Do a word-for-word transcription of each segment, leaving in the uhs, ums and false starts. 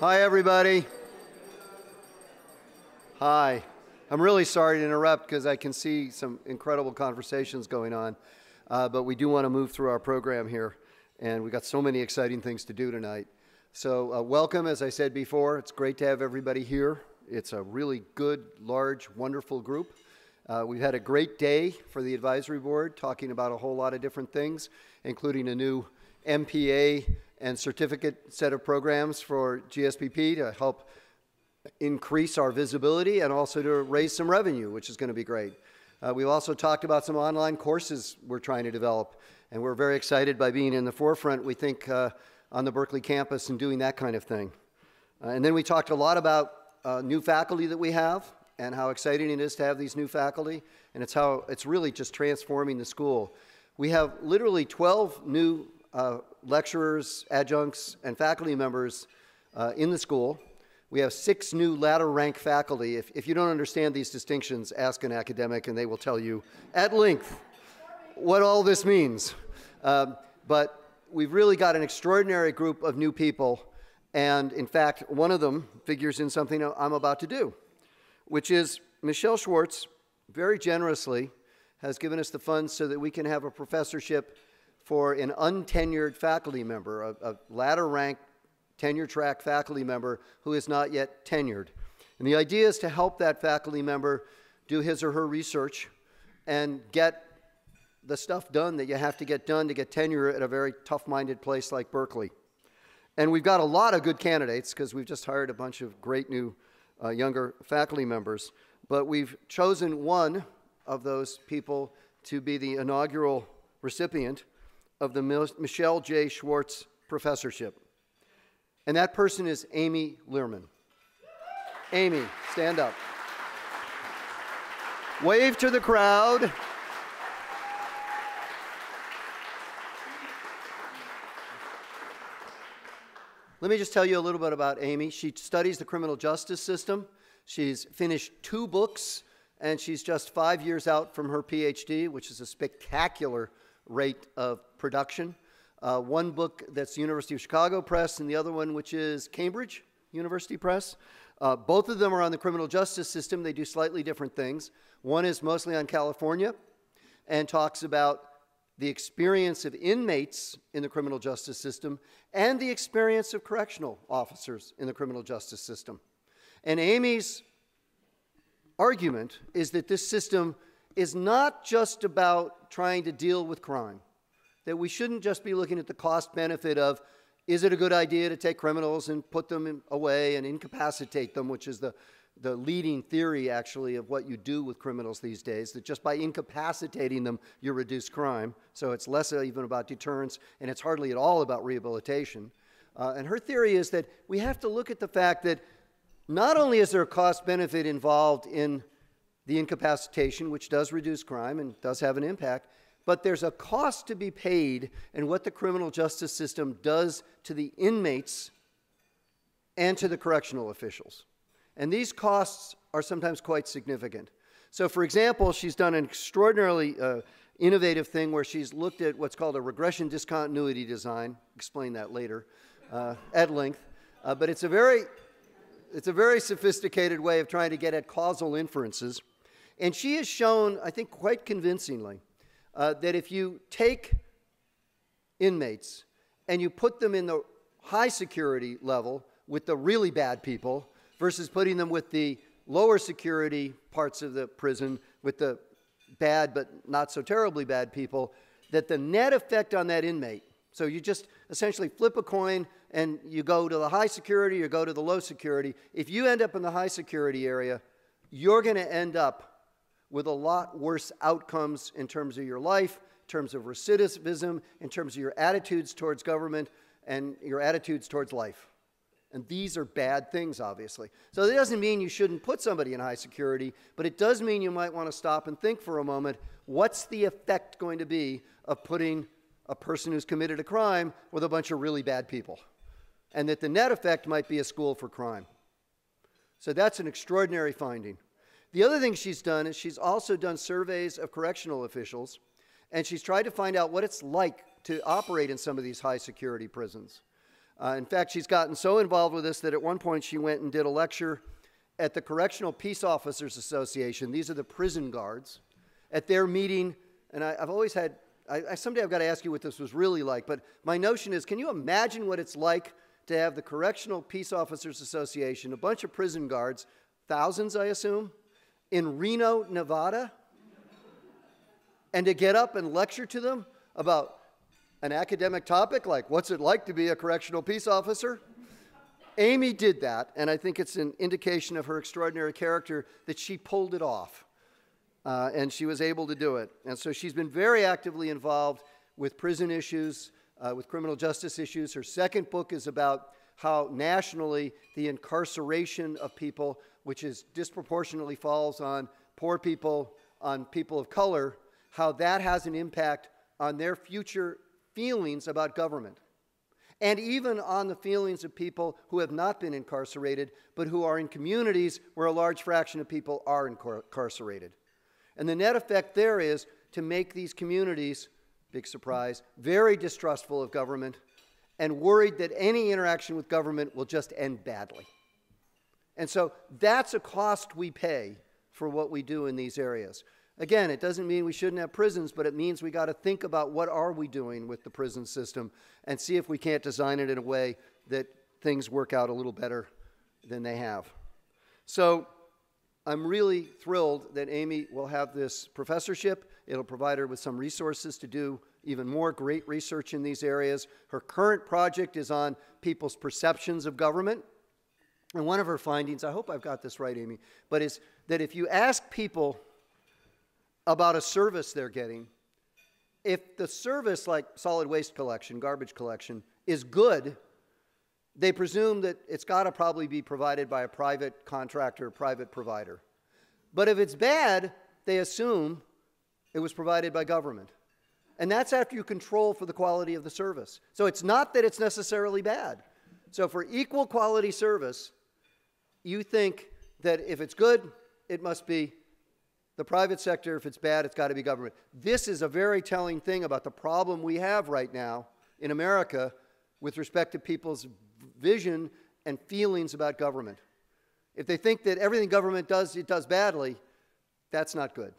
Hi, everybody. Hi. I'm really sorry to interrupt because I can see some incredible conversations going on, uh, but we do want to move through our program here, and we've got so many exciting things to do tonight. So uh, welcome, as I said before. It's great to have everybody here. It's a really good, large, wonderful group. Uh, we've had a great day for the advisory board, talking about a whole lot of different things, including a new M P A and certificate set of programs for G S P P to help increase our visibility and also to raise some revenue, which is going to be great. Uh, we've also talked about some online courses we're trying to develop, and we're very excited by being in the forefront, we think, uh, on the Berkeley campus and doing that kind of thing. Uh, and then we talked a lot about uh, new faculty that we have and how exciting it is to have these new faculty, and it's how it's really just transforming the school. We have literally twelve new uh, lecturers, adjuncts, and faculty members uh, in the school. We have six new latter rank faculty. If, if you don't understand these distinctions, ask an academic and they will tell you at length what all this means. Um, but we've really got an extraordinary group of new people, and in fact, one of them figures in something I'm about to do, which is Michelle Schwartz very generously has given us the funds so that we can have a professorship for an untenured faculty member, a, a latter rank tenure track faculty member who is not yet tenured. And the idea is to help that faculty member do his or her research and get the stuff done that you have to get done to get tenure at a very tough-minded place like Berkeley. And we've got a lot of good candidates because we've just hired a bunch of great new uh, younger faculty members, but we've chosen one of those people to be the inaugural recipient of the Michelle J. Schwartz Professorship. And that person is Amy Lerman. Amy, stand up. Wave to the crowd. Let me just tell you a little bit about Amy. She studies the criminal justice system. She's finished two books, and she's just five years out from her PhD, which is a spectacular rate of production. Uh, one book that's University of Chicago Press, and the other one which is Cambridge University Press. Uh, both of them are on the criminal justice system. They do slightly different things. One is mostly on California and talks about the experience of inmates in the criminal justice system and the experience of correctional officers in the criminal justice system. And Amy's argument is that this system is not just about trying to deal with crime, that we shouldn't just be looking at the cost-benefit of, is it a good idea to take criminals and put them in, away and incapacitate them, which is the, the leading theory, actually, of what you do with criminals these days, that just by incapacitating them, you reduce crime. So it's less even about deterrence, and it's hardly at all about rehabilitation. Uh, and her theory is that we have to look at the fact that not only is there a cost-benefit involved in the incapacitation, which does reduce crime and does have an impact, but there's a cost to be paid in what the criminal justice system does to the inmates and to the correctional officials. And these costs are sometimes quite significant. So for example, she's done an extraordinarily uh, innovative thing where she's looked at what's called a regression discontinuity design. Explain that later uh, at length. Uh, but it's a, very, it's a very sophisticated way of trying to get at causal inferences. And she has shown, I think quite convincingly, Uh, that if you take inmates and you put them in the high security level with the really bad people versus putting them with the lower security parts of the prison with the bad but not so terribly bad people, that the net effect on that inmate, so you just essentially flip a coin and you go to the high security or go to the low security, if you end up in the high security area, you're going to end up with a lot worse outcomes in terms of your life, in terms of recidivism, in terms of your attitudes towards government, and your attitudes towards life. And these are bad things, obviously. So that doesn't mean you shouldn't put somebody in high security, but it does mean you might want to stop and think for a moment, what's the effect going to be of putting a person who's committed a crime with a bunch of really bad people? And that the net effect might be a school for crime. So that's an extraordinary finding. The other thing she's done is she's also done surveys of correctional officials, and she's tried to find out what it's like to operate in some of these high security prisons. Uh, in fact, she's gotten so involved with this that at one point she went and did a lecture at the Correctional Peace Officers Association. These are the prison guards. At their meeting, and I, I've always had, I, I, someday I've got to ask you what this was really like, but my notion is, can you imagine what it's like to have the Correctional Peace Officers Association, a bunch of prison guards, thousands I assume, in Reno, Nevada, and to get up and lecture to them about an academic topic like what's it like to be a correctional peace officer? Amy did that, and I think it's an indication of her extraordinary character that she pulled it off, uh, and she was able to do it. And so she's been very actively involved with prison issues, uh, with criminal justice issues. Her second book is about how nationally the incarceration of people, which is disproportionately falls on poor people, on people of color, how that has an impact on their future feelings about government, and even on the feelings of people who have not been incarcerated, but who are in communities where a large fraction of people are incarcerated. And the net effect there is to make these communities, big surprise, very distrustful of government and worried that any interaction with government will just end badly. And so that's a cost we pay for what we do in these areas. Again, it doesn't mean we shouldn't have prisons, but it means we got to think about what are we doing with the prison system and see if we can't design it in a way that things work out a little better than they have. So I'm really thrilled that Amy will have this professorship. It'll provide her with some resources to do even more great research in these areas. Her current project is on people's perceptions of government. And one of her findings, I hope I've got this right, Amy, but is that if you ask people about a service they're getting, if the service, like solid waste collection, garbage collection, is good, they presume that it's got to probably be provided by a private contractor, private provider. But if it's bad, they assume it was provided by government. And that's after you control for the quality of the service. So it's not that it's necessarily bad. So for equal quality service, you think that if it's good, it must be the private sector. If it's bad, it's got to be government. This is a very telling thing about the problem we have right now in America with respect to people's vision and feelings about government. If they think that everything government does, it does badly, that's not good.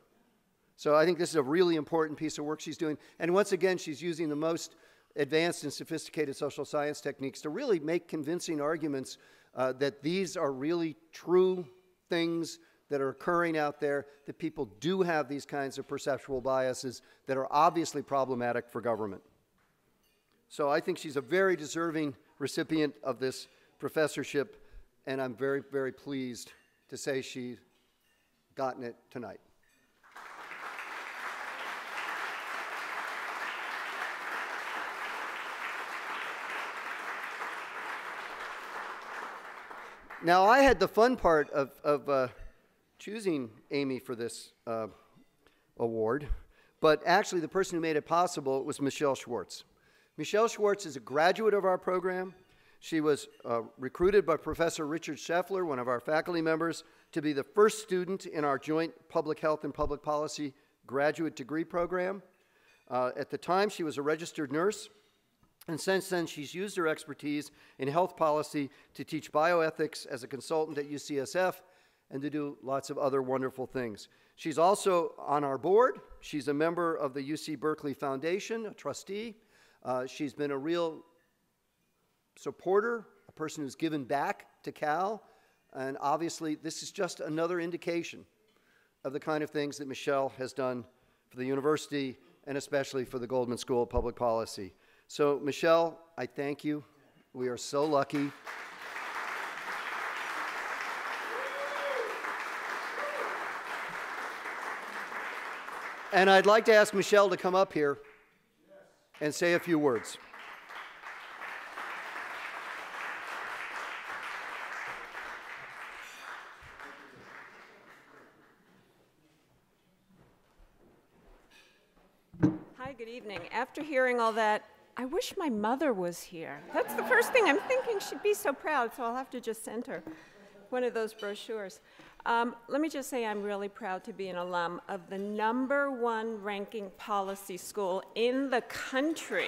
So I think this is a really important piece of work she's doing. And once again, she's using the most advanced and sophisticated social science techniques to really make convincing arguments uh, that these are really true things that are occurring out there, that people do have these kinds of perceptual biases that are obviously problematic for government. So I think she's a very deserving recipient of this professorship, and I'm very, very pleased to say she's gotten it tonight. Now, I had the fun part of, of uh, choosing Amy for this uh, award, but actually the person who made it possible was Michelle Schwartz. Michelle Schwartz is a graduate of our program. She was uh, recruited by Professor Richard Scheffler, one of our faculty members, to be the first student in our joint Public Health and Public Policy graduate degree program. Uh, at the time, she was a registered nurse, and since then, she's used her expertise in health policy to teach bioethics as a consultant at U C S F, and to do lots of other wonderful things. She's also on our board. She's a member of the U C Berkeley Foundation, a trustee. Uh, she's been a real supporter, a person who's given back to Cal, and obviously this is just another indication of the kind of things that Michelle has done for the university and especially for the Goldman School of Public Policy. So Michelle, I thank you. We are so lucky. And I'd like to ask Michelle to come up here and say a few words. Hi, good evening. After hearing all that, I wish my mother was here. That's the first thing I'm thinking. She'd be so proud, so I'll have to just send her one of those brochures. Um, let me just say I'm really proud to be an alum of the number one ranking policy school in the country.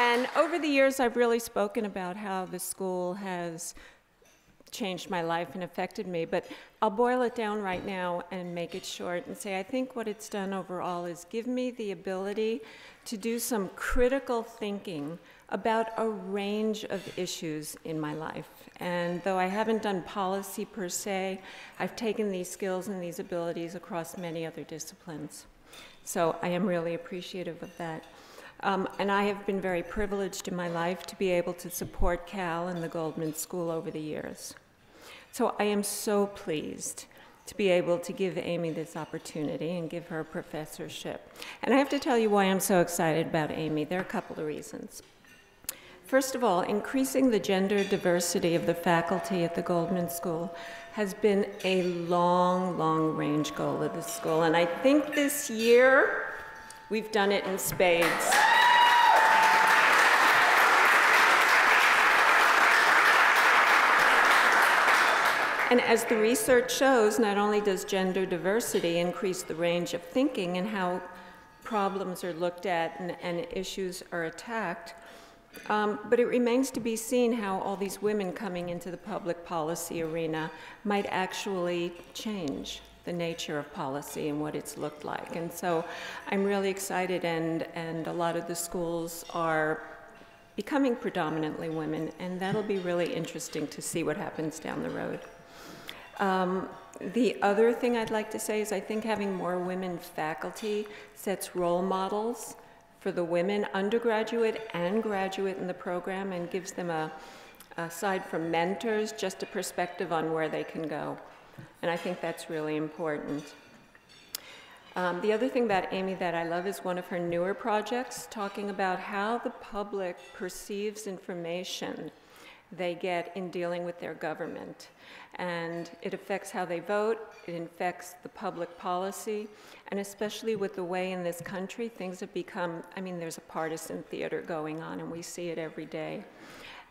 And over the years, I've really spoken about how the school has changed my life and affected me, but I'll boil it down right now and make it short and say I think what it's done overall is give me the ability to do some critical thinking about a range of issues in my life. And though I haven't done policy per se, I've taken these skills and these abilities across many other disciplines. So I am really appreciative of that. Um, and I have been very privileged in my life to be able to support Cal and the Goldman School over the years. So I am so pleased to be able to give Amy this opportunity and give her a professorship. And I have to tell you why I'm so excited about Amy. There are a couple of reasons. First of all, increasing the gender diversity of the faculty at the Goldman School has been a long, long-range goal of the school. And I think this year, we've done it in spades. And as the research shows, not only does gender diversity increase the range of thinking and how problems are looked at and, and issues are attacked, um, but it remains to be seen how all these women coming into the public policy arena might actually change the nature of policy and what it's looked like. And so I'm really excited, and, and a lot of the schools are becoming predominantly women, and that'll be really interesting to see what happens down the road. Um, the other thing I'd like to say is I think having more women faculty sets role models for the women, undergraduate and graduate in the program, and gives them, a, aside from mentors, just a perspective on where they can go. And I think that's really important. Um, the other thing about Amy that I love is one of her newer projects, talking about how the public perceives information they get in dealing with their government. And it affects how they vote, it affects the public policy, and especially with the way in this country things have become, I mean, there's a partisan theater going on, and we see it every day.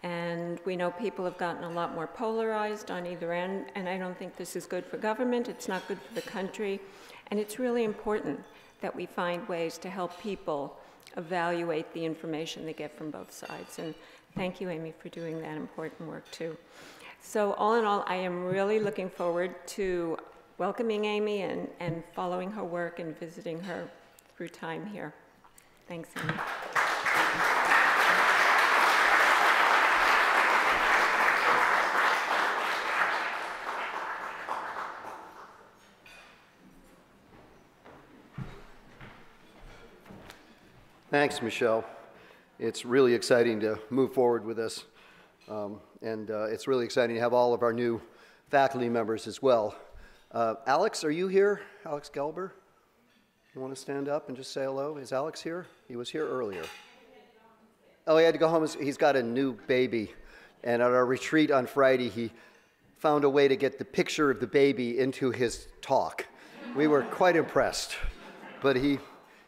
And we know people have gotten a lot more polarized on either end, and I don't think this is good for government, it's not good for the country, and it's really important that we find ways to help people evaluate the information they get from both sides. And thank you, Amy, for doing that important work too. So all in all, I am really looking forward to welcoming Amy and, and following her work and visiting her through time here. Thanks, Amy. Thanks, Michelle. It's really exciting to move forward with this, um, and uh, it's really exciting to have all of our new faculty members as well. Uh, Alex, are you here? Alex Gelber? You want to stand up and just say hello? Is Alex here? He was here earlier. Oh, he had to go home. He's got a new baby, and at our retreat on Friday, he found a way to get the picture of the baby into his talk. We were quite impressed, but he...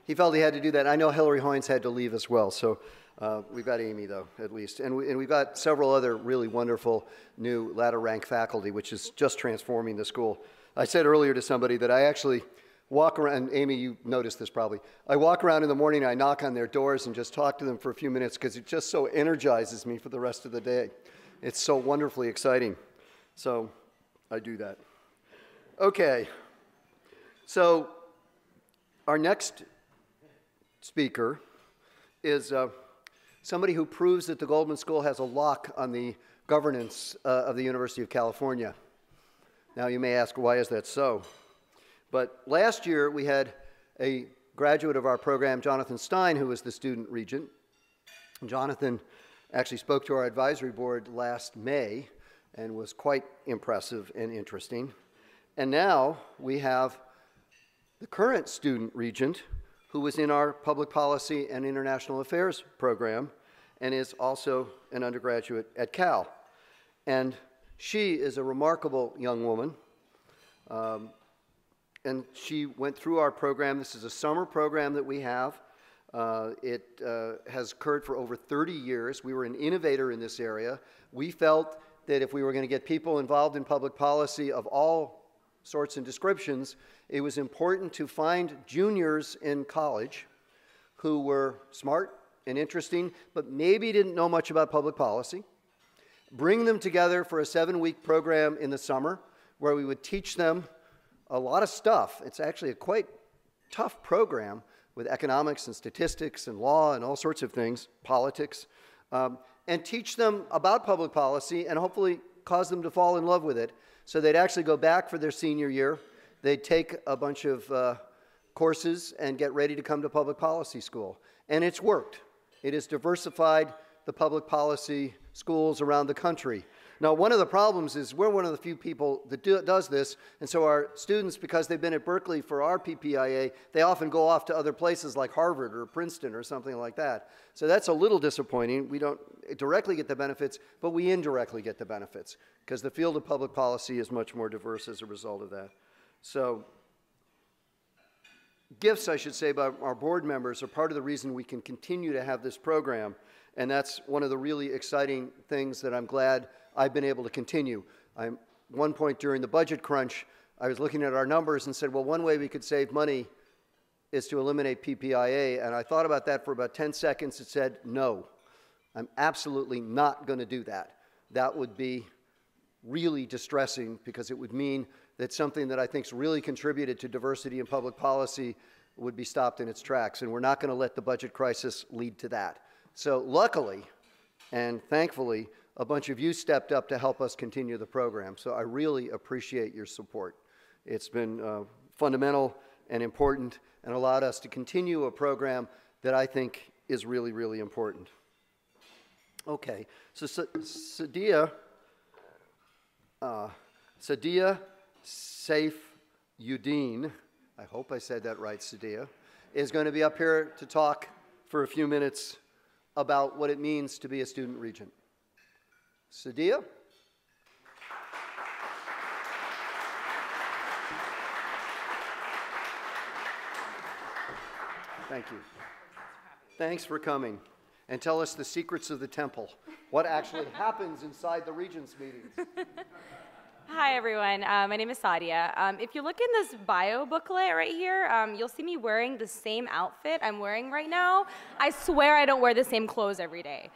He felt he had to do that. I know Hillary Hoynes had to leave as well, so uh, we've got Amy, though, at least. And, we, and we've got several other really wonderful new latter rank faculty, which is just transforming the school. I said earlier to somebody that I actually walk around, and Amy, you noticed this probably, I walk around in the morning, I knock on their doors and just talk to them for a few minutes because it just so energizes me for the rest of the day. It's so wonderfully exciting. So I do that. Okay. So our next speaker is uh, somebody who proves that the Goldman School has a lock on the governance uh, of the University of California. Now you may ask, why is that so? But last year we had a graduate of our program, Jonathan Stein, who was the student regent. Jonathan actually spoke to our advisory board last May and was quite impressive and interesting. And now we have the current student regent, who was in our Public Policy and International Affairs program and is also an undergraduate at Cal. And she is a remarkable young woman. Um, and she went through our program. This is a summer program that we have. Uh, it uh, has occurred for over thirty years. We were an innovator in this area. We felt that if we were going to get people involved in public policy of all sorts and descriptions, it was important to find juniors in college who were smart, and interesting, but maybe didn't know much about public policy. Bring them together for a seven-week program in the summer where we would teach them a lot of stuff. It's actually a quite tough program with economics and statistics and law and all sorts of things, politics, um, and teach them about public policy and hopefully cause them to fall in love with it. So they'd actually go back for their senior year. They'd take a bunch of uh, courses and get ready to come to public policy school. And it's worked. It has diversified the public policy schools around the country. Now, one of the problems is we're one of the few people that do, does this, and so our students, because they've been at Berkeley for our P P I A, they often go off to other places like Harvard or Princeton or something like that. So that's a little disappointing. We don't directly get the benefits, but we indirectly get the benefits, because the field of public policy is much more diverse as a result of that. So gifts, I should say, by our board members are part of the reason we can continue to have this program, and that's one of the really exciting things that I'm glad I've been able to continue. At one point during the budget crunch, I was looking at our numbers and said, well, one way we could save money is to eliminate P P I A, and I thought about that for about ten seconds and said, no, I'm absolutely not going to do that. That would be really distressing, because it would mean that something that I think's really contributed to diversity in public policy would be stopped in its tracks, and we're not going to let the budget crisis lead to that. So luckily and thankfully, a bunch of you stepped up to help us continue the program. So I really appreciate your support. It's been uh, fundamental and important, and allowed us to continue a program that I think is really, really important. Okay, so Sadia, uh, Sadia Safe Yudin, I hope I said that right, Sadia, is going to be up here to talk for a few minutes about what it means to be a student regent. Sadia? Thank you. Thanks for coming. And tell us the secrets of the temple. What actually happens inside the regents' meetings? Hi, everyone. Uh, my name is Sadia. Um, if you look in this bio booklet right here, um, you'll see me wearing the same outfit I'm wearing right now. I swear I don't wear the same clothes every day.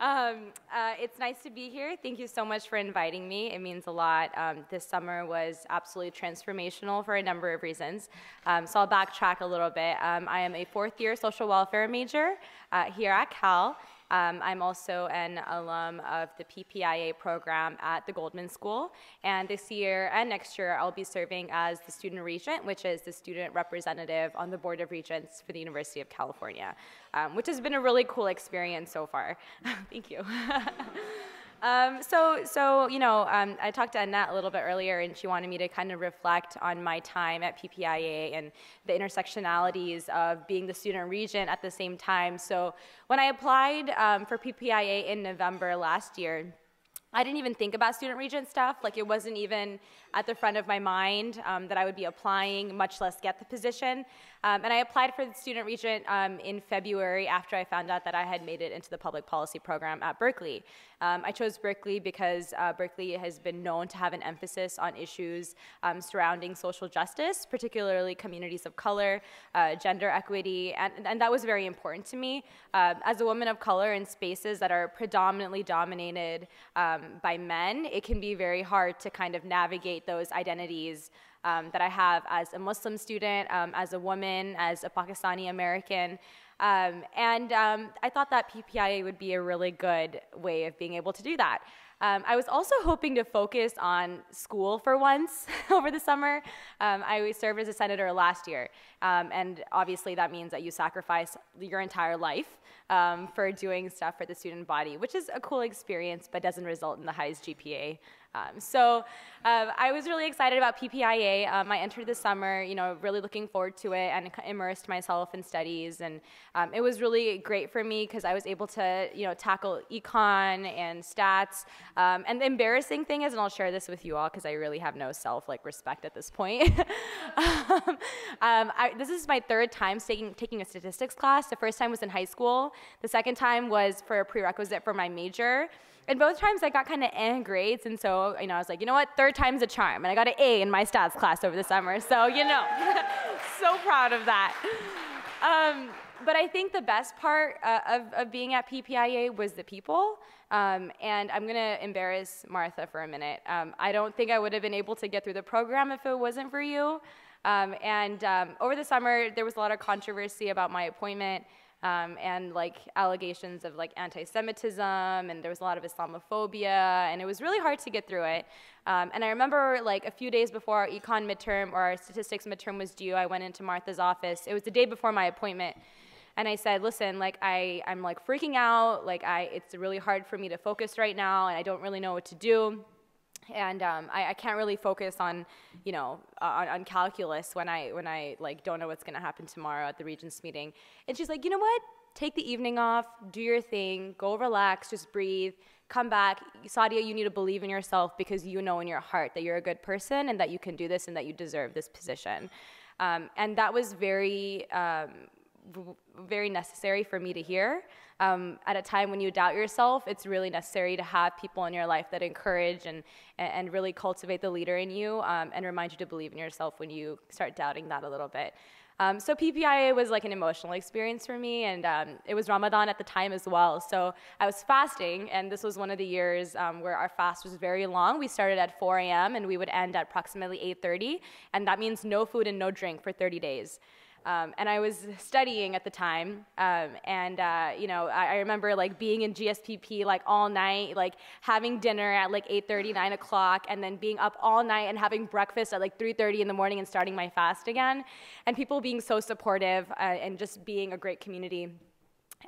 Um, uh, it's nice to be here. Thank you so much for inviting me. It means a lot. Um, this summer was absolutely transformational for a number of reasons. Um, so I'll backtrack a little bit. Um, I am a fourth year social welfare major uh, here at Cal. Um, I'm also an alum of the P P I A program at the Goldman School, and this year and next year I'll be serving as the student regent, which is the student representative on the Board of Regents for the University of California, um, which has been a really cool experience so far. Thank you. Um, so, so, you know, um, I talked to Annette a little bit earlier, and she wanted me to kind of reflect on my time at P P I A and the intersectionalities of being the student regent at the same time. So when I applied um, for P P I A in November last year, I didn't even think about student regent stuff. Like, it wasn't even at the front of my mind um, that I would be applying, much less get the position. Um, and I applied for the student regent um, in February after I found out that I had made it into the public policy program at Berkeley. Um, I chose Berkeley because uh, Berkeley has been known to have an emphasis on issues um, surrounding social justice, particularly communities of color, uh, gender equity, and, and that was very important to me. Uh, as a woman of color in spaces that are predominantly dominated um, by men, it can be very hard to kind of navigate those identities um, that I have as a Muslim student, um, as a woman, as a Pakistani American. Um, and um, I thought that P P I A would be a really good way of being able to do that. Um, I was also hoping to focus on school for once over the summer. Um, I served as a senator last year, um, and obviously that means that you sacrifice your entire life um, for doing stuff for the student body, which is a cool experience but doesn't result in the highest G P A. Um, so uh, I was really excited about P P I A. Um, I entered the summer, you know, really looking forward to it, and immersed myself in studies, and um, it was really great for me because I was able to, you know, tackle econ and stats. Um, and the embarrassing thing is, and I'll share this with you all because I really have no self like respect at this point. um, I, this is my third time taking taking a statistics class. The first time was in high school. The second time was for a prerequisite for my major. And both times I got kind of eh grades, and so, you know, I was like, you know what, third time's a charm, and I got an A in my stats class over the summer, so, you know, so proud of that. Um, but I think the best part uh, of, of being at P P I A was the people. Um, and I'm going to embarrass Martha for a minute. Um, I don't think I would have been able to get through the program if it wasn't for you. Um, and um, over the summer, there was a lot of controversy about my appointment um, and like allegations of like anti-Semitism, and there was a lot of Islamophobia, and it was really hard to get through it. Um, and I remember like a few days before our econ midterm or our statistics midterm was due, I went into Martha's office. It was the day before my appointment. And I said, listen, like I, I'm like freaking out. Like I, it's really hard for me to focus right now, and I don't really know what to do. And um, I, I can't really focus on, you know, on, on calculus when I when I like don't know what's going to happen tomorrow at the Regents meeting. And she's like, you know what? Take the evening off, do your thing, go relax, just breathe, come back. Sadia, you need to believe in yourself, because you know in your heart that you're a good person and that you can do this and that you deserve this position. Um, and that was very. Um, very necessary for me to hear. Um, at a time when you doubt yourself, it's really necessary to have people in your life that encourage and, and really cultivate the leader in you um, and remind you to believe in yourself when you start doubting that a little bit. Um, so P P I A was like an emotional experience for me, and um, it was Ramadan at the time as well. So I was fasting, and this was one of the years um, where our fast was very long. We started at four A M and we would end at approximately eight thirty, and that means no food and no drink for thirty days. Um, and I was studying at the time, um, and uh, you know, I, I remember like being in G S P P like all night, like having dinner at like eight thirty, nine o'clock, and then being up all night and having breakfast at like three thirty in the morning and starting my fast again, and people being so supportive uh, and just being a great community.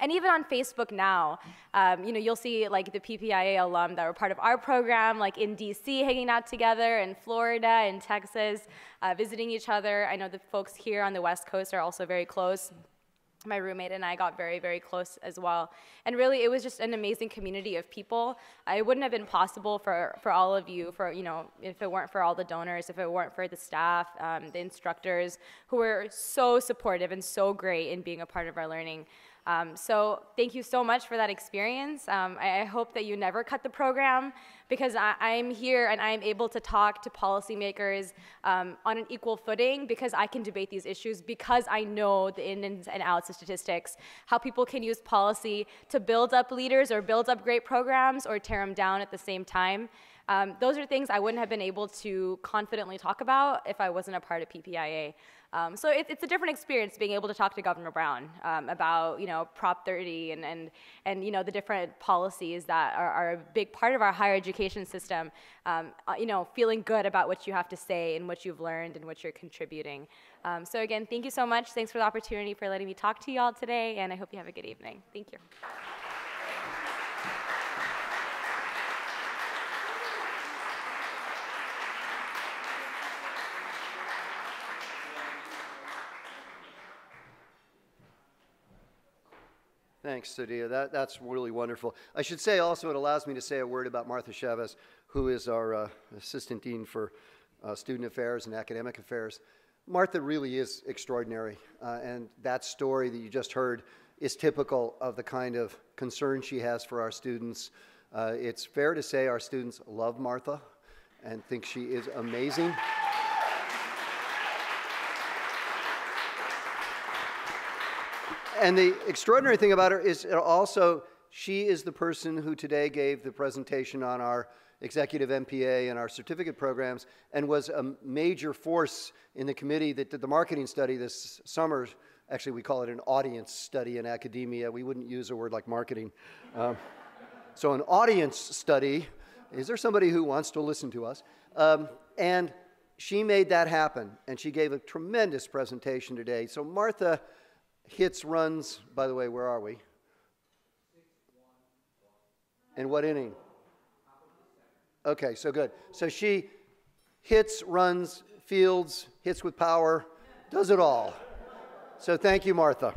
And even on Facebook now, um, you know, you'll see like the P P I A alum that were part of our program, like in D C hanging out together, in Florida, and Texas, uh, visiting each other. I know the folks here on the West Coast are also very close. My roommate and I got very, very close as well. And really, it was just an amazing community of people. It wouldn't have been possible for, for all of you, for, you know, if it weren't for all the donors, if it weren't for the staff, um, the instructors, who were so supportive and so great in being a part of our learning. Um, so thank you so much for that experience. Um, I, I hope that you never cut the program, because I, I'm here and I'm able to talk to policymakers um, on an equal footing, because I can debate these issues, because I know the ins and outs of statistics, how people can use policy to build up leaders or build up great programs or tear them down at the same time. Um, those are things I wouldn't have been able to confidently talk about if I wasn't a part of P P I A. Um, so it, it's a different experience being able to talk to Governor Brown um, about, you know, Prop thirty and, and, and, you know, the different policies that are, are a big part of our higher education system, um, you know, feeling good about what you have to say and what you've learned and what you're contributing. Um, so again, thank you so much. Thanks for the opportunity for letting me talk to you all today, and I hope you have a good evening. Thank you. Thanks, Sadia. That, that's really wonderful. I should say also, it allows me to say a word about Martha Chavez, who is our uh, Assistant Dean for uh, Student Affairs and Academic Affairs. Martha really is extraordinary, uh, and that story that you just heard is typical of the kind of concern she has for our students. Uh, it's fair to say our students love Martha and think she is amazing. And the extraordinary thing about her is also she is the person who today gave the presentation on our executive M P A and our certificate programs, and was a major force in the committee that did the marketing study this summer. Actually, we call it an audience study in academia. We wouldn't use a word like marketing. Um, so an audience study. Is there somebody who wants to listen to us? Um, and she made that happen, and she gave a tremendous presentation today. So Martha hits, runs, by the way, where are we? And what inning? Okay, so good. So she hits, runs, fields, hits with power, does it all. So thank you, Martha.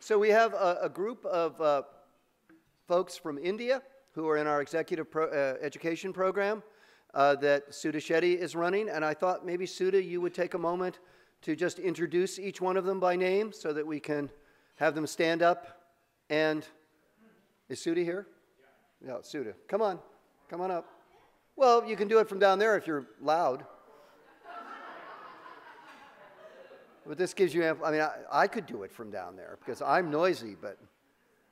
So we have a, a group of uh, folks from India who are in our executive pro, uh, education program uh, that Suda Shetty is running. And I thought maybe, Suda, you would take a moment to just introduce each one of them by name so that we can have them stand up. And is Suda here? Yeah. No, Suda. Come on. Come on up. Well, you can do it from down there if you're loud. But this gives you ample, I mean, I, I could do it from down there because I'm noisy, but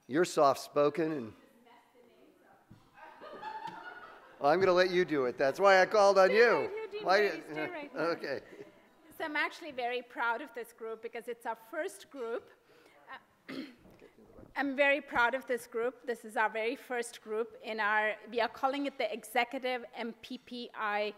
you're soft-spoken, and well, I'm going to let you do it. That's why I called on you. Why did, right now. Okay. So I'm actually very proud of this group because it's our first group. Uh, I'm very proud of this group. This is our very first group in our, we are calling it the Executive M P P I.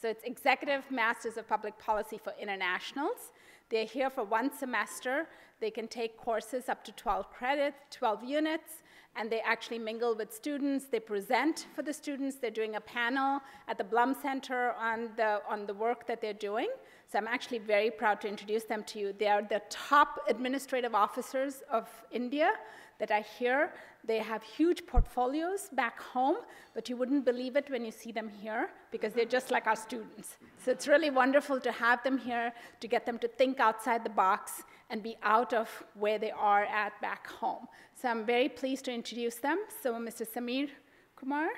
So it's Executive Masters of Public Policy for Internationals. They're here for one semester. They can take courses up to twelve credits, twelve units, and they actually mingle with students. They present for the students. They're doing a panel at the Blum Center on the, on the work that they're doing. So I'm actually very proud to introduce them to you. They are the top administrative officers of India that are here. They have huge portfolios back home, but you wouldn't believe it when you see them here because they're just like our students. So it's really wonderful to have them here, to get them to think outside the box and be out of where they are at back home. So I'm very pleased to introduce them. So Mister Sameer Kumar.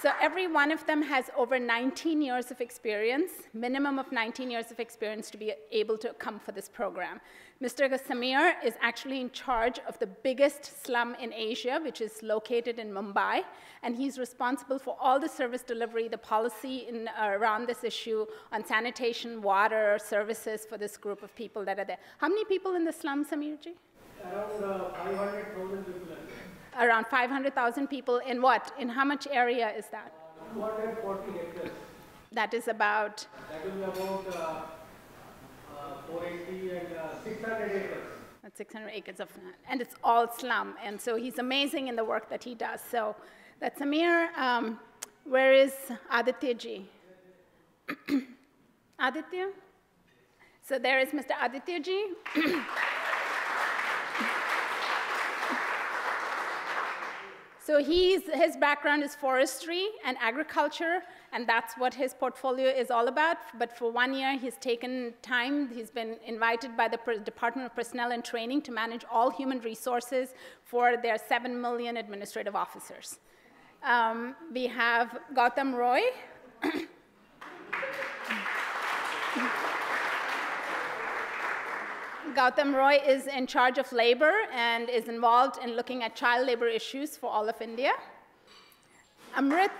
So every one of them has over nineteen years of experience, minimum of nineteen years of experience to be able to come for this program. Mister Sameer is actually in charge of the biggest slum in Asia, which is located in Mumbai, and he's responsible for all the service delivery, the policy in, uh, around this issue on sanitation, water, services for this group of people that are there. How many people in the slum, Sameerji? Around uh, five hundred thousand people. Around five hundred thousand people in what? In how much area is that? two hundred forty hectares. That is about? That will be about uh, uh, four eighty and uh, six hundred acres. That's six hundred acres of land. And it's all slum. And so he's amazing in the work that he does. So that's Sameer. Um, where is Aditya Ji? Aditya? So there is Mister Aditya Ji. So he's, his background is forestry and agriculture, and that's what his portfolio is all about. But for one year, he's taken time. He's been invited by the Department of Personnel and Training to manage all human resources for their seven million administrative officers. Um, we have Gautam Roy. Gautam Roy is in charge of labor and is involved in looking at child labor issues for all of India. Amrit.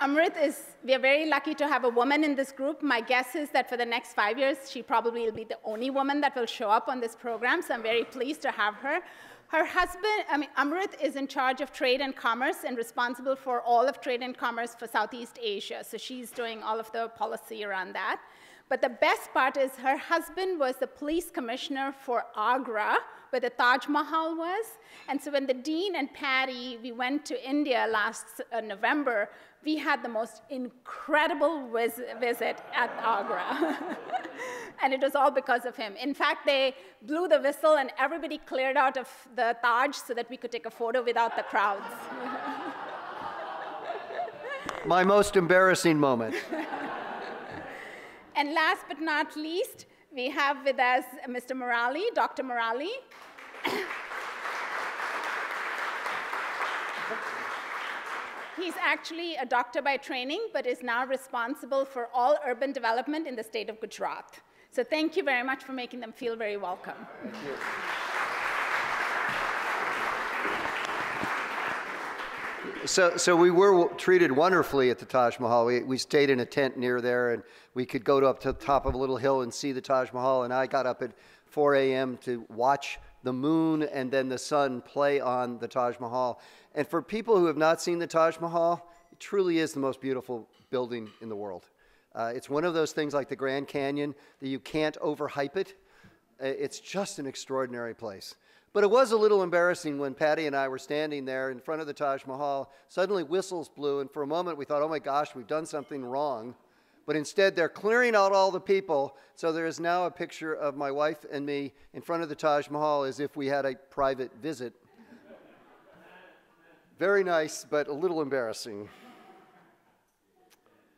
Amrit is, we are very lucky to have a woman in this group. My guess is that for the next five years, she probably will be the only woman that will show up on this program, so I'm very pleased to have her. Her husband, I mean, Amrit is in charge of trade and commerce and responsible for all of trade and commerce for Southeast Asia. So she's doing all of the policy around that. But the best part is her husband was the police commissioner for Agra, where the Taj Mahal was. And so when the dean and Patty, we went to India last uh, November, we had the most incredible vis visit at Agra. And it was all because of him. In fact, they blew the whistle and everybody cleared out of the Taj so that we could take a photo without the crowds. My most embarrassing moment. And last but not least, we have with us Mister Murali, Doctor Murali. He's actually a doctor by training, but is now responsible for all urban development in the state of Gujarat. So thank you very much for making them feel very welcome. Thank you. So, so we were treated wonderfully at the Taj Mahal. We, we stayed in a tent near there, and we could go to up to the top of a little hill and see the Taj Mahal. And I got up at four A M to watch the moon and then the sun play on the Taj Mahal. And for people who have not seen the Taj Mahal, it truly is the most beautiful building in the world. Uh, it's one of those things like the Grand Canyon that you can't overhype it. It's just an extraordinary place. But it was a little embarrassing when Patty and I were standing there in front of the Taj Mahal. Suddenly whistles blew, and for a moment we thought, oh my gosh, we've done something wrong. But instead they're clearing out all the people, so there is now a picture of my wife and me in front of the Taj Mahal as if we had a private visit. Very nice, but a little embarrassing.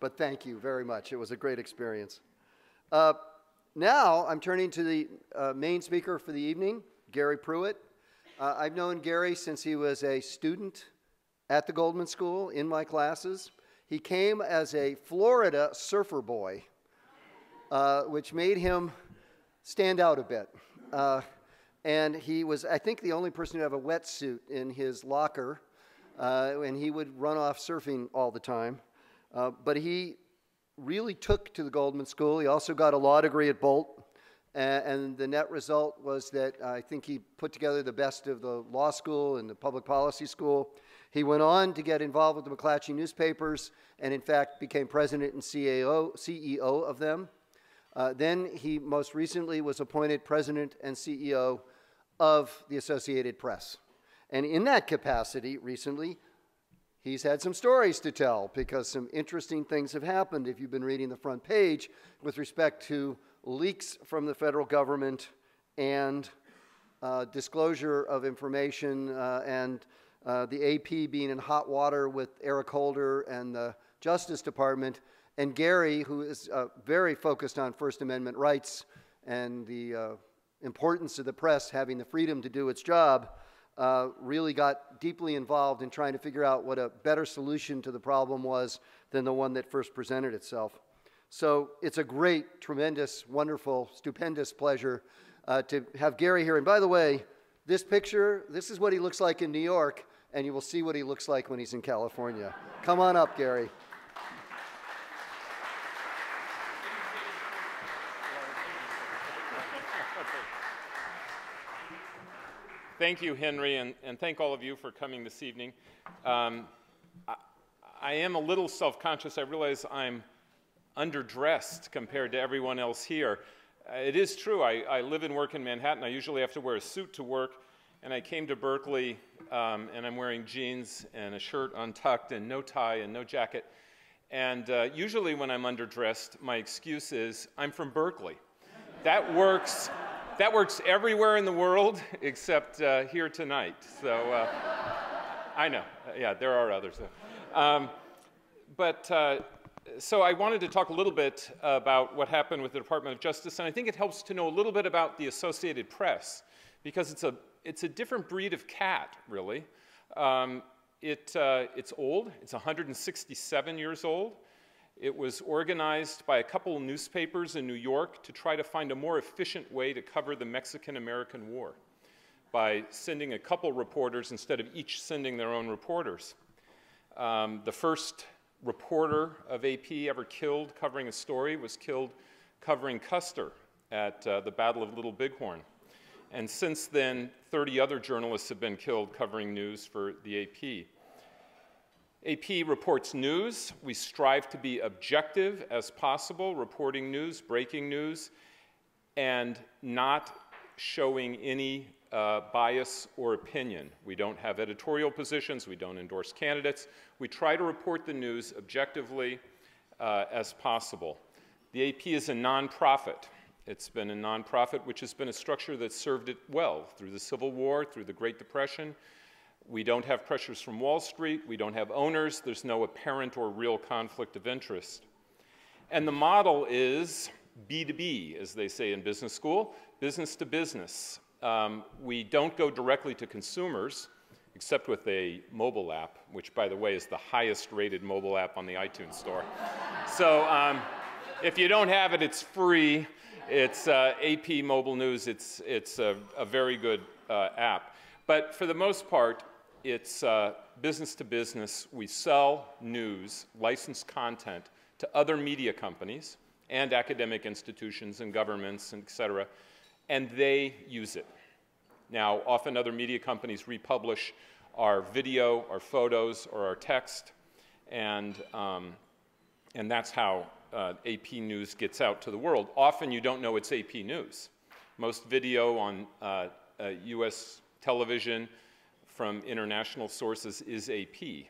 But thank you very much. It was a great experience. Uh, now I'm turning to the uh, main speaker for the evening, Gary Pruitt. Uh, I've known Gary since he was a student at the Goldman School in my classes. He came as a Florida surfer boy, uh, which made him stand out a bit. Uh, and he was, I think, the only person who had a wetsuit in his locker, uh, and he would run off surfing all the time. Uh, but he really took to the Goldman School. He also got a law degree at Bolt, and, and the net result was that uh, I think he put together the best of the law school and the public policy school. He went on to get involved with the McClatchy newspapers and, in fact, became president and C E O of them. Uh, then he most recently was appointed president and C E O of the Associated Press. And in that capacity, recently, he's had some stories to tell because some interesting things have happened, if you've been reading the front page, with respect to leaks from the federal government and uh, disclosure of information uh, and uh, the A P being in hot water with Eric Holder and the Justice Department, and Gary, who is uh, very focused on First Amendment rights and the uh, importance of the press having the freedom to do its job, Uh, really got deeply involved in trying to figure out what a better solution to the problem was than the one that first presented itself. So it's a great, tremendous, wonderful, stupendous pleasure uh, to have Gary here. And by the way, this picture, this is what he looks like in New York, and you will see what he looks like when he's in California. Come on up, Gary. Thank you, Henry, and, and thank all of you for coming this evening. Um, I, I am a little self-conscious. I realize I'm underdressed compared to everyone else here. Uh, it is true. I, I live and work in Manhattan. I usually have to wear a suit to work, and I came to Berkeley, um, and I'm wearing jeans and a shirt untucked and no tie and no jacket. And uh, usually when I'm underdressed, my excuse is, I'm from Berkeley. That works. That works everywhere in the world except uh, here tonight. So uh, I know, yeah, there are others. Um, but uh, so I wanted to talk a little bit about what happened with the Department of Justice, and I think it helps to know a little bit about the Associated Press because it's a it's a different breed of cat, really. Um, it uh, it's old. It's one hundred sixty-seven years old. It was organized by a couple newspapers in New York to try to find a more efficient way to cover the Mexican-American War by sending a couple reporters instead of each sending their own reporters. Um, the first reporter of A P ever killed covering a story was killed covering Custer at uh, the Battle of Little Bighorn. And since then, thirty other journalists have been killed covering news for the A P. A P reports news. We strive to be objective as possible, reporting news, breaking news, and not showing any uh, bias or opinion. We don't have editorial positions. We don't endorse candidates. We try to report the news objectively uh, as possible. The A P is a nonprofit. It's been a nonprofit, which has been a structure that served it well through the Civil War, through the Great Depression. We don't have pressures from Wall Street. We don't have owners. There's no apparent or real conflict of interest. And the model is B to B, as they say in business school, business to business. Um, we don't go directly to consumers, except with a mobile app, which, by the way, is the highest rated mobile app on the iTunes store. So um, if you don't have it, it's free. It's uh, A P Mobile News. It's, it's a, a very good uh, app. But for the most part, it's uh, business to business. We sell news, licensed content to other media companies and academic institutions and governments, and et cetera, and they use it. Now, often other media companies republish our video, our photos, or our text, and, um, and that's how uh, A P News gets out to the world. Often you don't know it's A P News. Most video on uh, uh, U S television from international sources is A P.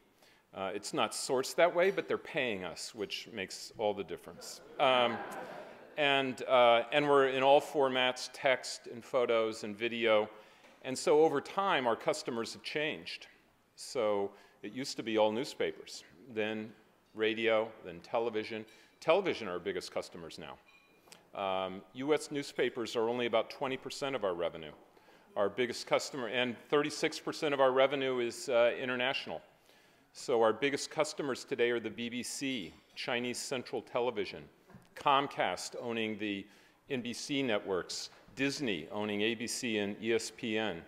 Uh, it's not sourced that way, but they're paying us, which makes all the difference. Um, and, uh, and we're in all formats, text and photos and video. And so over time, our customers have changed. So it used to be all newspapers. Then radio, then television. Television are our biggest customers now. Um, U S newspapers are only about twenty percent of our revenue. Our biggest customer, and thirty-six percent of our revenue is uh, international. So our biggest customers today are the B B C, Chinese Central Television, Comcast owning the N B C networks, Disney owning A B C and E S P N.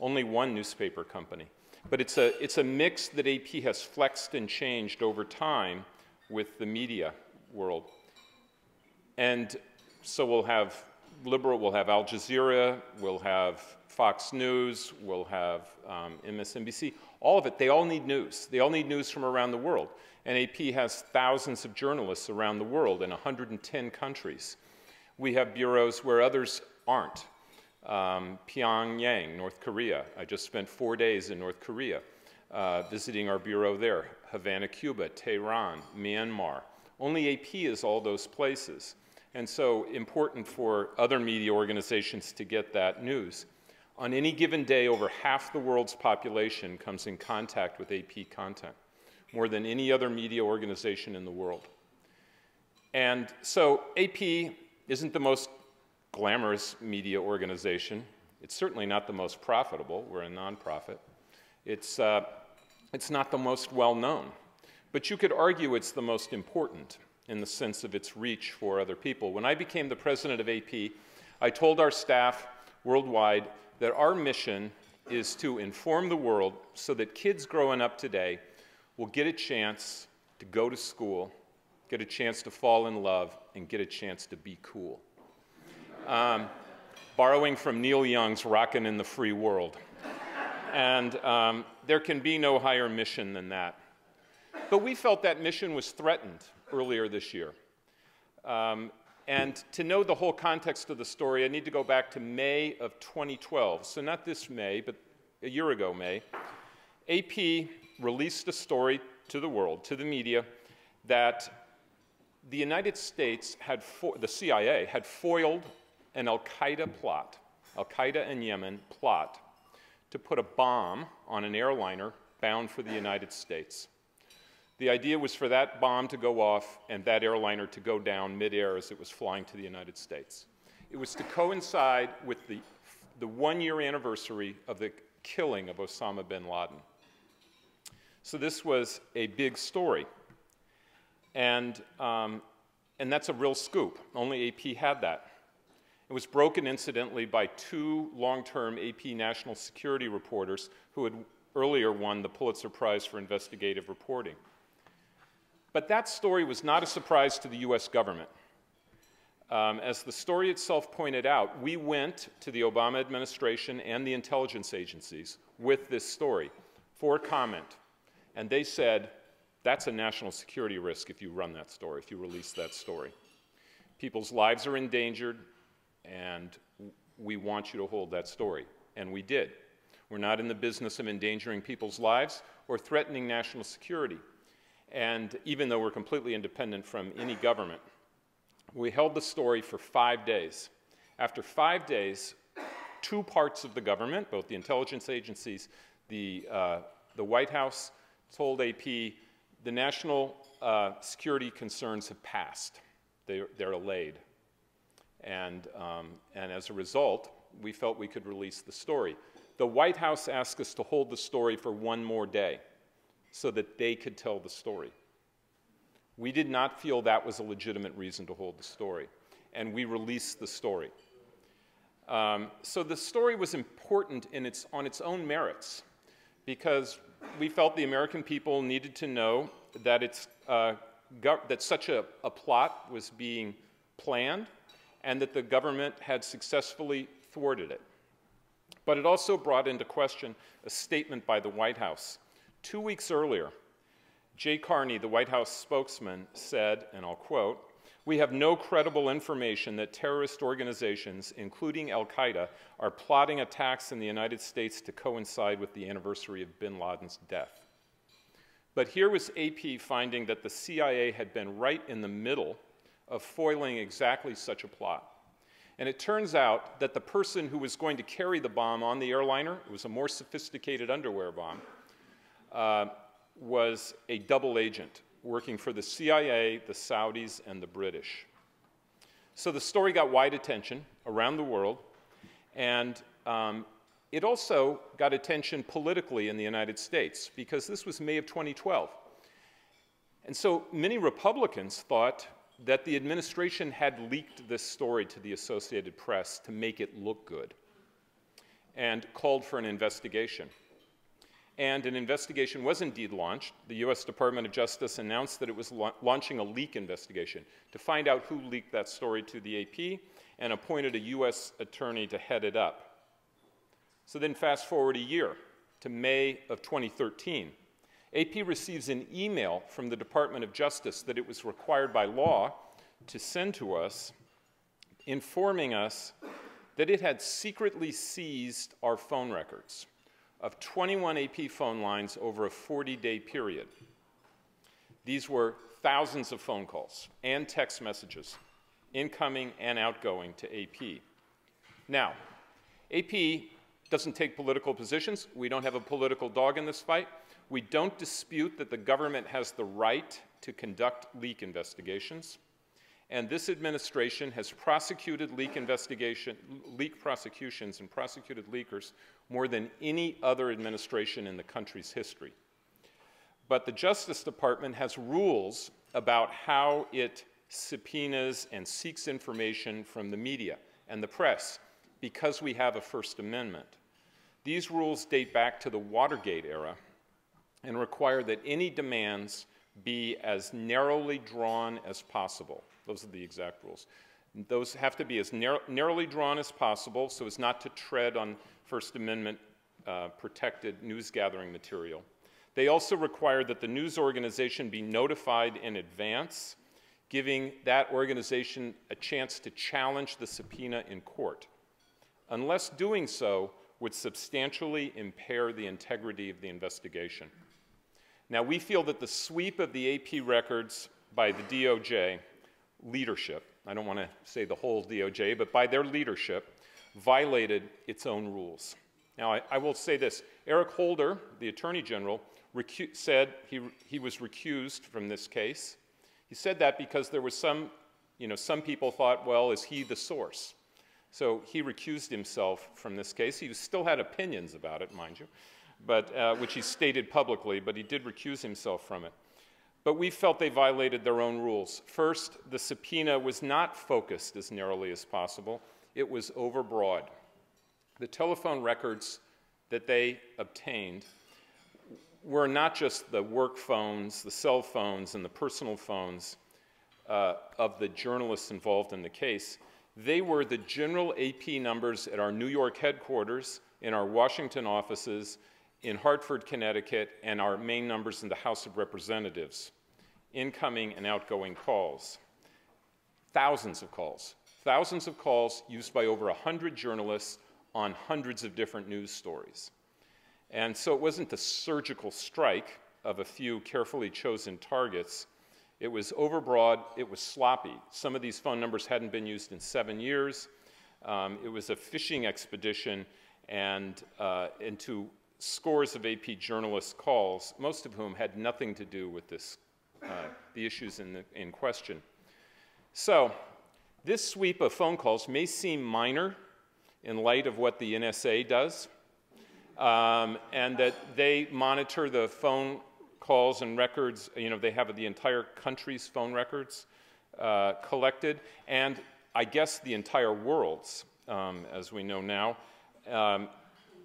Only one newspaper company. But it's a, it's a mix that A P has flexed and changed over time with the media world. And so we'll have liberal, we'll have Al Jazeera, we'll have Fox News, we'll have um, M S N B C, all of it. They all need news. They all need news from around the world. And A P has thousands of journalists around the world in one hundred ten countries. We have bureaus where others aren't. Um, Pyongyang, North Korea. I just spent four days in North Korea uh, visiting our bureau there. Havana, Cuba, Tehran, Myanmar. Only A P is all those places. And so important for other media organizations to get that news. On any given day, over half the world's population comes in contact with A P content, more than any other media organization in the world. And so A P isn't the most glamorous media organization. It's certainly not the most profitable. We're a nonprofit. It's, uh, it's not the most well-known. But you could argue it's the most important in the sense of its reach for other people. When I became the president of A P, I told our staff worldwide that our mission is to inform the world so that kids growing up today will get a chance to go to school, get a chance to fall in love, and get a chance to be cool. Um, borrowing from Neil Young's Rockin' in the Free World. And um, there can be no higher mission than that. But we felt that mission was threatened earlier this year. Um, and to know the whole context of the story, I need to go back to May of twenty twelve. So not this May, but a year ago May. A P released a story to the world, to the media, that the United States had, fo the C I A had foiled an Al-Qaeda plot, Al-Qaeda in Yemen plot, to put a bomb on an airliner bound for the United States. The idea was for that bomb to go off and that airliner to go down midair as it was flying to the United States. It was to coincide with the, the one-year anniversary of the killing of Osama bin Laden. So this was a big story. And, um, and that's a real scoop. Only A P had that. It was broken, incidentally, by two long-term A P national security reporters who had earlier won the Pulitzer Prize for investigative reporting. But that story was not a surprise to the U S government. Um, as the story itself pointed out, we went to the Obama administration and the intelligence agencies with this story for comment. And they said, that's a national security risk if you run that story, if you release that story. People's lives are endangered, and we want you to hold that story. And we did. We're not in the business of endangering people's lives or threatening national security. And even though we're completely independent from any government, we held the story for five days. After five days, two parts of the government, both the intelligence agencies, the, uh, the White House, told A P the national uh, security concerns have passed. They, they're allayed. And, um, and as a result, we felt we could release the story. The White House asked us to hold the story for one more day so that they could tell the story. We did not feel that was a legitimate reason to hold the story, and we released the story. Um, so the story was important in its, on its own merits because we felt the American people needed to know that, it's, uh, that such a, a plot was being planned and that the government had successfully thwarted it. But it also brought into question a statement by the White House. Two weeks earlier, Jay Carney, the White House spokesman, said, and I'll quote, "We have no credible information that terrorist organizations, including Al-Qaeda, are plotting attacks in the United States to coincide with the anniversary of bin Laden's death." But here was A P finding that the C I A had been right in the middle of foiling exactly such a plot. And it turns out that the person who was going to carry the bomb on the airliner, it was a more sophisticated underwear bomb, uh, was a double agent working for the C I A, the Saudis, and the British. So the story got wide attention around the world, and um, it also got attention politically in the United States, because this was May of twenty twelve. And so many Republicans thought that the administration had leaked this story to the Associated Press to make it look good, and called for an investigation. And an investigation was indeed launched. The U S Department of Justice announced that it was la- launching a leak investigation to find out who leaked that story to the A P, and appointed a U S attorney to head it up. So then fast forward a year to May of twenty thirteen. A P receives an email from the Department of Justice that it was required by law to send to us, informing us that it had secretly seized our phone records of twenty-one A P phone lines over a forty-day period. These were thousands of phone calls and text messages, incoming and outgoing, to A P. Now, A P doesn't take political positions. We don't have a political dog in this fight. We don't dispute that the government has the right to conduct leak investigations. And this administration has prosecuted leak investigation, leak prosecutions and prosecuted leakers more than any other administration in the country's history. But the Justice Department has rules about how it subpoenas and seeks information from the media and the press, because we have a First Amendment. These rules date back to the Watergate era and require that any demands be as narrowly drawn as possible. Those are the exact rules. Those have to be as narrow, narrowly drawn as possible so as not to tread on First Amendment uh, protected news gathering material. They also require that the news organization be notified in advance, giving that organization a chance to challenge the subpoena in court, unless doing so would substantially impair the integrity of the investigation. Now, we feel that the sweep of the A P records by the D O J leadership, I don't want to say the whole D O J, but by their leadership, violated its own rules. Now, I, I will say this. Eric Holder, the Attorney General, recu- said he, he was recused from this case. He said that because there was some, you know, some people thought, well, is he the source? So he recused himself from this case. He still had opinions about it, mind you, but, uh, which he stated publicly, but he did recuse himself from it. But we felt they violated their own rules. First, the subpoena was not focused as narrowly as possible. It was overbroad. The telephone records that they obtained were not just the work phones, the cell phones, and the personal phones uh, of the journalists involved in the case. They were the general A P numbers at our New York headquarters, in our Washington offices, in Hartford, Connecticut, and our main numbers in the House of Representatives. Incoming and outgoing calls. Thousands of calls. Thousands of calls used by over one hundred journalists on hundreds of different news stories. And so it wasn't the surgical strike of a few carefully chosen targets. It was overbroad, it was sloppy. Some of these phone numbers hadn't been used in seven years. Um, it was a fishing expedition and uh, into scores of A P journalists' calls, most of whom had nothing to do with this, uh, the issues in, the, in question. So this sweep of phone calls may seem minor in light of what the N S A does, um, and that they monitor the phone calls and records, you know, they have the entire country's phone records uh, collected, and I guess the entire world's, um, as we know now. Um,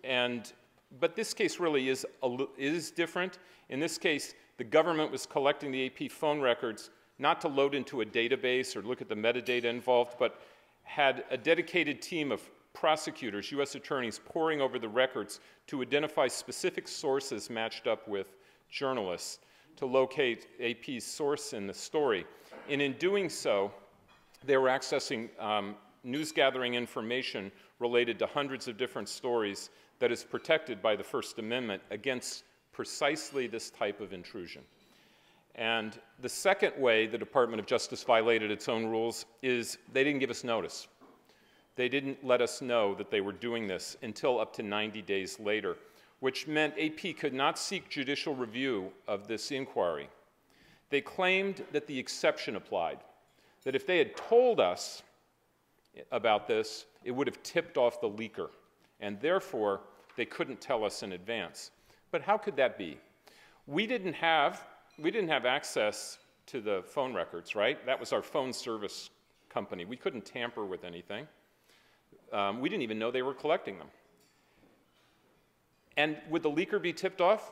and, but this case really is, a, is different. In this case, the government was collecting the A P phone records not to load into a database or look at the metadata involved, but had a dedicated team of prosecutors, U S attorneys, poring over the records to identify specific sources matched up with journalists to locate A P's source in the story. And in doing so, they were accessing um, news gathering information related to hundreds of different stories that is protected by the First Amendment against precisely this type of intrusion. And the second way the Department of Justice violated its own rules is they didn't give us notice. They didn't let us know that they were doing this until up to ninety days later, which meant A P could not seek judicial review of this inquiry. They claimed that the exception applied, that if they had told us about this, it would have tipped off the leaker, and therefore they couldn't tell us in advance. But how could that be? We didn't have, we didn't have access to the phone records, right? That was our phone service company. We couldn't tamper with anything. Um, we didn't even know they were collecting them. And would the leaker be tipped off?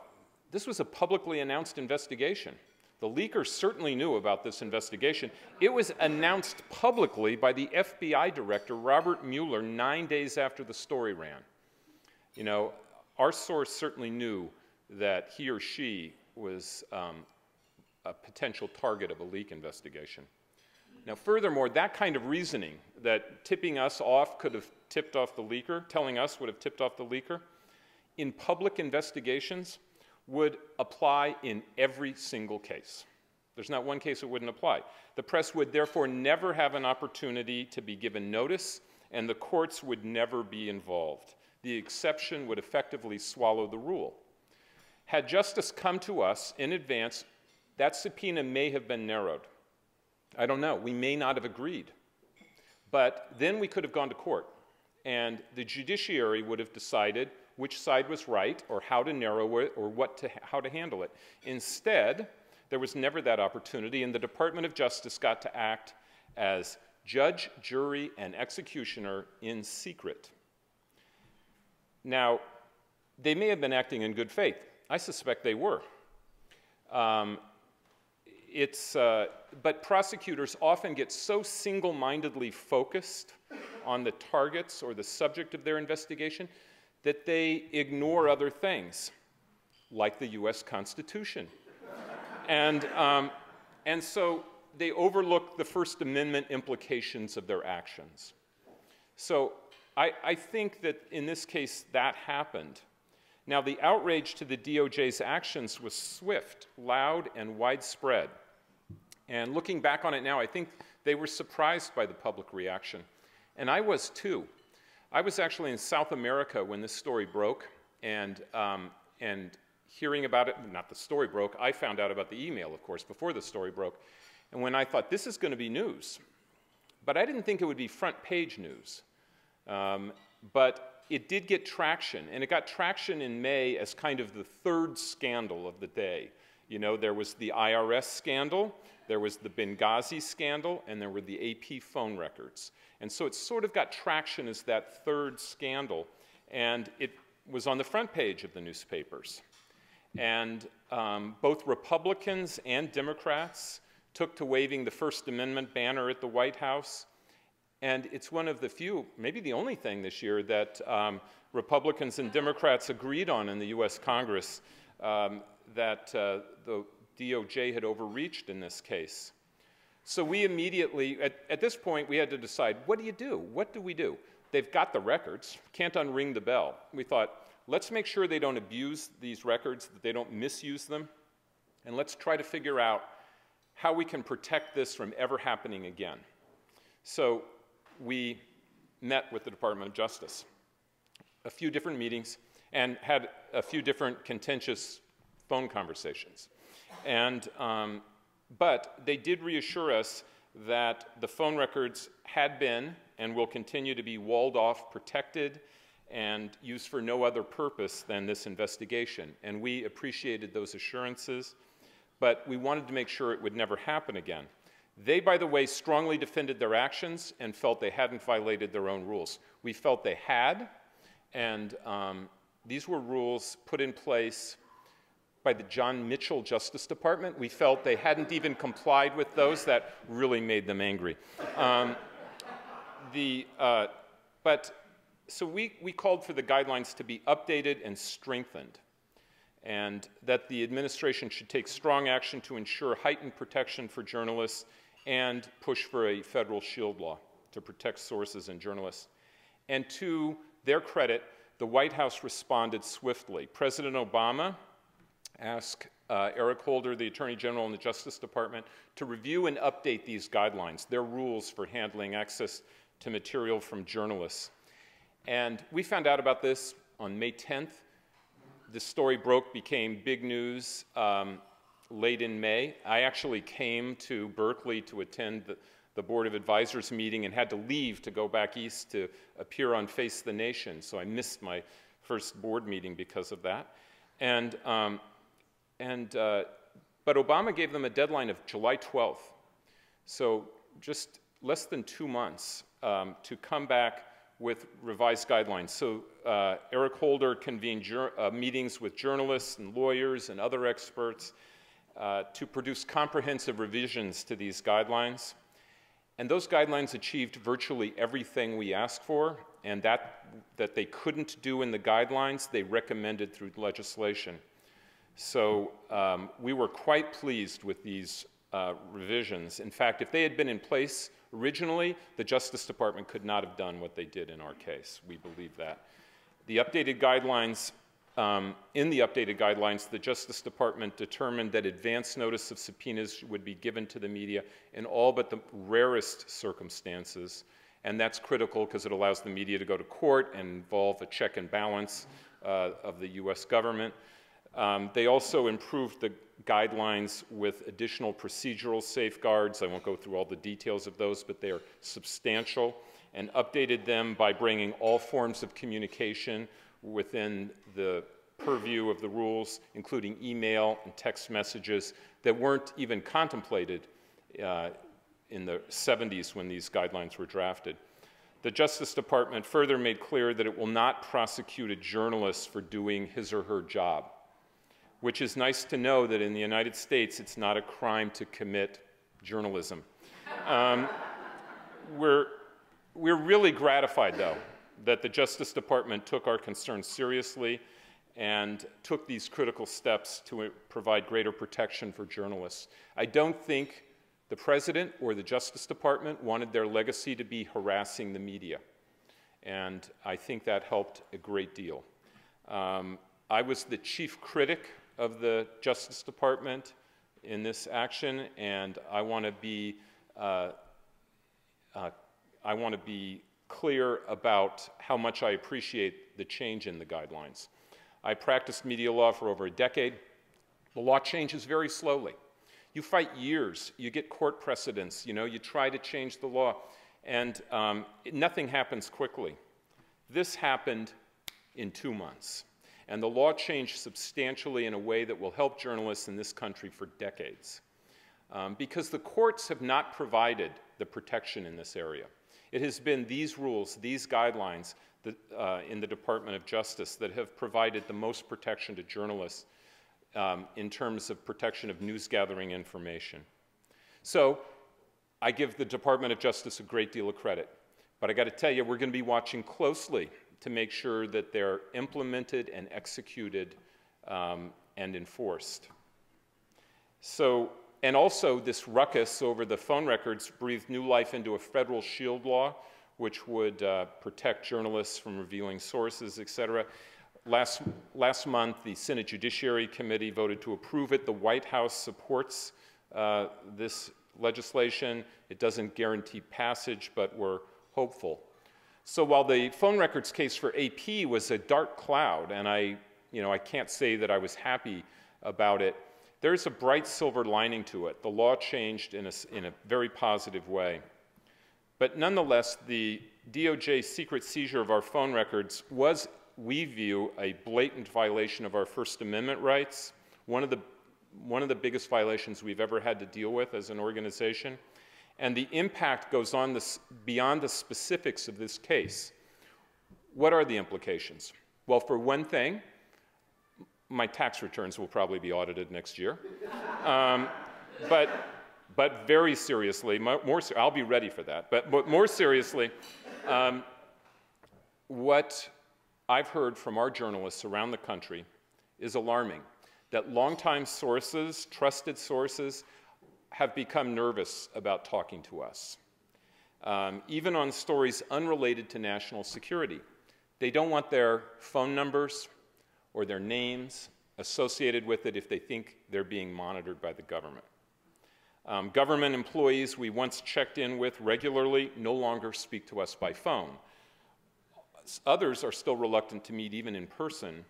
This was a publicly announced investigation. The leaker certainly knew about this investigation. It was announced publicly by the F B I director, Robert Mueller, nine days after the story ran. You know, our source certainly knew that he or she was um, a potential target of a leak investigation. Now, furthermore, that kind of reasoning, that tipping us off could have tipped off the leaker, telling us would have tipped off the leaker, in public investigations would apply in every single case. There's not one case it wouldn't apply. The press would therefore never have an opportunity to be given notice, and the courts would never be involved. The exception would effectively swallow the rule. Had justice come to us in advance, that subpoena may have been narrowed. I don't know. We may not have agreed. But then we could have gone to court, and the judiciary would have decided which side was right, or how to narrow it, or what to, how to handle it. Instead, there was never that opportunity, and the Department of Justice got to act as judge, jury, and executioner in secret. Now, they may have been acting in good faith. I suspect they were. Um, It's, uh, but prosecutors often get so single-mindedly focused on the targets or the subject of their investigation that they ignore other things, like the U S Constitution. and, um, and so they overlook the First Amendment implications of their actions. So I, I think that in this case that happened. Now, the outrage to the D O J's actions was swift, loud, and widespread. And looking back on it now, I think they were surprised by the public reaction. And I was too. I was actually in South America when this story broke, and, um, and hearing about it, not the story broke, I found out about the email, of course, before the story broke. And when I thought, this is going to be news. But I didn't think it would be front page news. Um, but It did get traction, and it got traction in May as kind of the third scandal of the day. You know, there was the I R S scandal, there was the Benghazi scandal, and there were the A P phone records. And so it sort of got traction as that third scandal, and it was on the front page of the newspapers. And um, both Republicans and Democrats took to waving the First Amendment banner at the White House. And it's one of the few, maybe the only thing this year that um, Republicans and Democrats agreed on in the U S Congress, um, that uh, the D O J had overreached in this case. So we immediately, at, at this point, we had to decide, what do you do? What do we do? They've got the records, can't unring the bell. We thought, let's make sure they don't abuse these records, that they don't misuse them, and let's try to figure out how we can protect this from ever happening again. So we met with the Department of Justice, a few different meetings, and had a few different contentious phone conversations. And, um, but they did reassure us that the phone records had been and will continue to be walled off, protected, and used for no other purpose than this investigation. And we appreciated those assurances, but we wanted to make sure it would never happen again. They, by the way, strongly defended their actions and felt they hadn't violated their own rules. We felt they had, and um, these were rules put in place by the John Mitchell Justice Department. We felt they hadn't even complied with those. That really made them angry. Um, the, uh, but so we, we called for the guidelines to be updated and strengthened, and that the administration should take strong action to ensure heightened protection for journalists and push for a federal SHIELD law to protect sources and journalists. And to their credit, the White House responded swiftly. President Obama asked uh, Eric Holder, the Attorney General, and the Justice Department to review and update these guidelines, their rules for handling access to material from journalists. And we found out about this on May tenth. The story broke, became big news. Um, late in May. I actually came to Berkeley to attend the, the Board of Advisors meeting and had to leave to go back east to appear on Face the Nation, so I missed my first board meeting because of that. And, um, and, uh, but Obama gave them a deadline of July twelfth, so just less than two months um, to come back with revised guidelines. So uh, Eric Holder convened jur uh, meetings with journalists and lawyers and other experts uh, to produce comprehensive revisions to these guidelines. And those guidelines achieved virtually everything we asked for, and that, that they couldn't do in the guidelines, they recommended through legislation. So um, we were quite pleased with these uh, revisions. In fact, if they had been in place originally, the Justice Department could not have done what they did in our case. We believe that. The updated guidelines, um, in the updated guidelines, the Justice Department determined that advance notice of subpoenas would be given to the media in all but the rarest circumstances. And that's critical because it allows the media to go to court and involve a check and balance uh, of the U S government. Um, they also improved the guidelines with additional procedural safeguards. I won't go through all the details of those, but they are substantial, and updated them by bringing all forms of communication within the purview of the rules, including email and text messages that weren't even contemplated uh, in the seventies when these guidelines were drafted. The Justice Department further made clear that it will not prosecute a journalist for doing his or her job, which is nice to know that in the United States, it's not a crime to commit journalism. Um, we're, we're really gratified, though, that the Justice Department took our concerns seriously and took these critical steps to provide greater protection for journalists. I don't think the President or the Justice Department wanted their legacy to be harassing the media, and I think that helped a great deal. Um, I was the chief critic of the Justice Department in this action, and I want to be uh, uh, I want to be clear about how much I appreciate the change in the guidelines. I practiced media law for over a decade. The law changes very slowly. You fight years. You get court precedents. You know, you try to change the law, and um, nothing happens quickly. This happened in two months. And the law changed substantially in a way that will help journalists in this country for decades, um, because the courts have not provided the protection in this area. It has been these rules, these guidelines that, uh, in the Department of Justice that have provided the most protection to journalists um, in terms of protection of news gathering information. So I give the Department of Justice a great deal of credit, but I got to tell you, we're going to be watching closely to make sure that they're implemented and executed um, and enforced. So, and also this ruckus over the phone records breathed new life into a federal SHIELD law, which would uh, protect journalists from revealing sources, et cetera. Last, last month, the Senate Judiciary Committee voted to approve it. The White House supports uh, this legislation. It doesn't guarantee passage, but we're hopeful. So while the phone records case for A P was a dark cloud, and I, you know, I can't say that I was happy about it, there's a bright silver lining to it. The law changed in a, in a very positive way. But nonetheless, the D O J's secret seizure of our phone records was, we view, a blatant violation of our First Amendment rights, one of the, one of the biggest violations we've ever had to deal with as an organization. And the impact goes on this, beyond the specifics of this case. What are the implications? Well, for one thing, my tax returns will probably be audited next year. Um, but, but very seriously, more, I'll be ready for that. But, but more seriously, um, what I've heard from our journalists around the country is alarming, that longtime sources, trusted sources, have become nervous about talking to us, um, even on stories unrelated to national security. They don't want their phone numbers or their names associated with it if they think they're being monitored by the government. Um, government employees we once checked in with regularly no longer speak to us by phone. Others are still reluctant to meet even in person.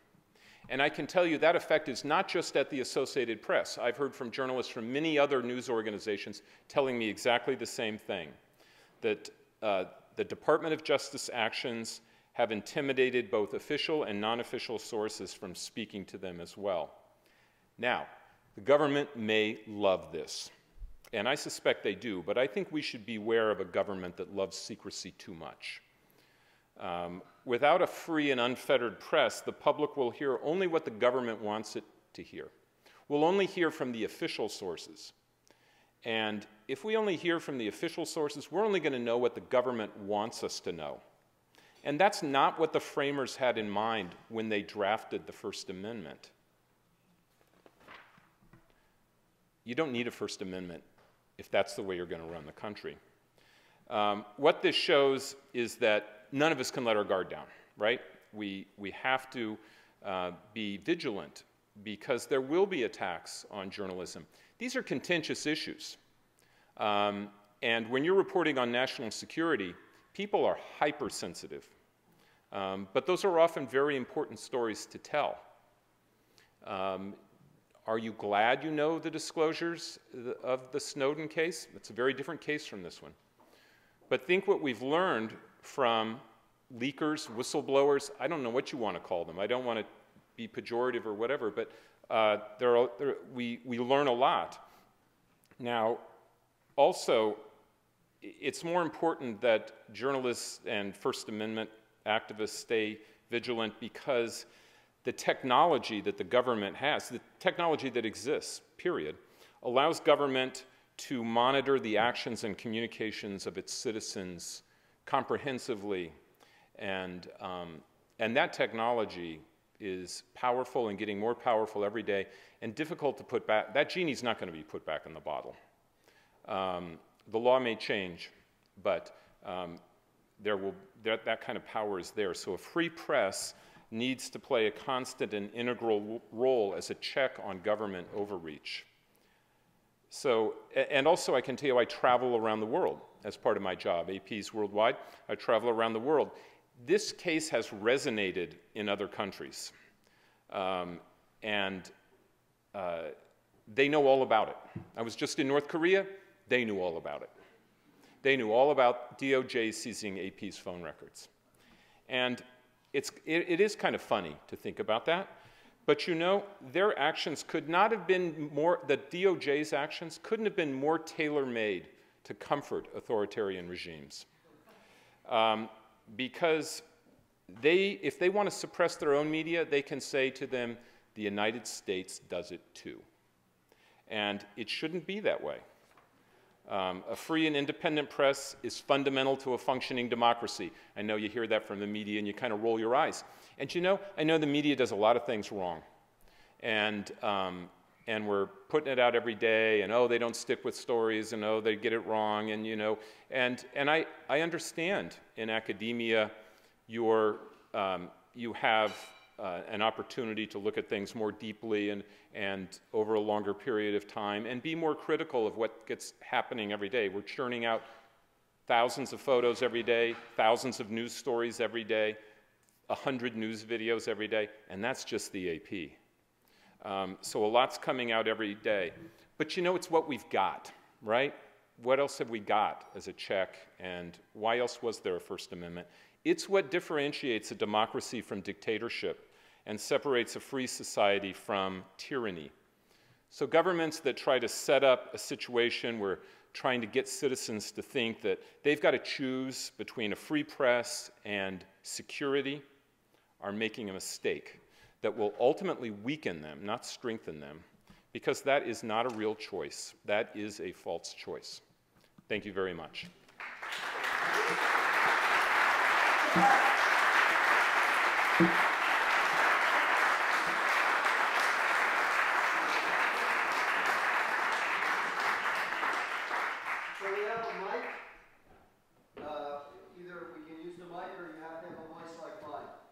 And I can tell you that effect is not just at the Associated Press. I've heard from journalists from many other news organizations telling me exactly the same thing, that uh, the Department of Justice actions have intimidated both official and non-official sources from speaking to them as well. Now, the government may love this, and I suspect they do, but I think we should beware of a government that loves secrecy too much. Um, without a free and unfettered press, the public will hear only what the government wants it to hear. We'll only hear from the official sources. And if we only hear from the official sources, we're only going to know what the government wants us to know. And that's not what the framers had in mind when they drafted the First Amendment. You don't need a First Amendment if that's the way you're going to run the country. Um, what this shows is that none of us can let our guard down, right? We, we have to uh, be vigilant because there will be attacks on journalism. These are contentious issues. Um, and when you're reporting on national security, people are hypersensitive. Um, but those are often very important stories to tell. Um, are you glad you know the disclosures of the Snowden case? It's a very different case from this one. But think what we've learned from leakers, whistleblowers, I don't know what you want to call them. I don't want to be pejorative or whatever, but uh, there are, there, we, we learn a lot. Now, also, it's more important that journalists and First Amendment activists stay vigilant because the technology that the government has, the technology that exists, period, allows government to monitor the actions and communications of its citizens comprehensively, and, um, and that technology is powerful and getting more powerful every day and difficult to put back. That genie's not going to be put back in the bottle. Um, the law may change, but um, there will, that, that kind of power is there. So a free press needs to play a constant and integral role as a check on government overreach. So, and also I can tell you I travel around the world as part of my job. A Ps worldwide, I travel around the world. This case has resonated in other countries. Um, and uh, they know all about it. I was just in North Korea. They knew all about it. They knew all about D O J seizing A P's phone records. And it's, it, it is kind of funny to think about that. But you know, their actions could not have been more, the D O J's actions couldn't have been more tailor-made to comfort authoritarian regimes. Um, because they, if they want to suppress their own media, they can say to them, the United States does it too. And it shouldn't be that way. Um, a free and independent press is fundamental to a functioning democracy. I know you hear that from the media and you kind of roll your eyes. And you know, I know the media does a lot of things wrong. And, um, and we're putting it out every day, and oh, they don't stick with stories, and oh, they get it wrong, and you know. And, and I, I understand in academia you're, um, you have uh, an opportunity to look at things more deeply and, and over a longer period of time and be more critical of what gets happening every day. We're churning out thousands of photos every day, thousands of news stories every day, a hundred news videos every day, and that's just the A P. Um, so a lot's coming out every day. But you know, it's what we've got, right? What else have we got as a check, and why else was there a First Amendment? It's what differentiates a democracy from dictatorship and separates a free society from tyranny. So governments that try to set up a situation where trying to get citizens to think that they've got to choose between a free press and security are making a mistake that will ultimately weaken them, not strengthen them, because that is not a real choice. That is a false choice. Thank you very much.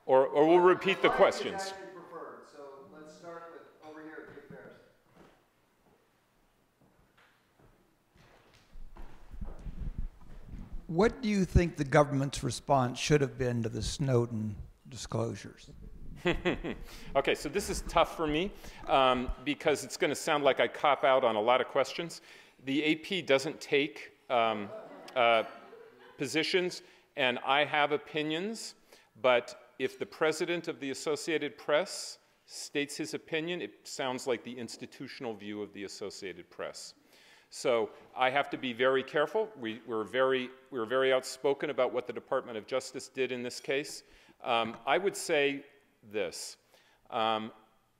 Or, or we'll repeat the questions. What do you think the government's response should have been to the Snowden disclosures? Okay, so this is tough for me um, because it's going to sound like I cop out on a lot of questions. The A P doesn't take um, uh, positions, and I have opinions, but if the president of the Associated Press states his opinion, it sounds like the institutional view of the Associated Press. So I have to be very careful. We were very, we were very outspoken about what the Department of Justice did in this case. Um, I would say this. Um,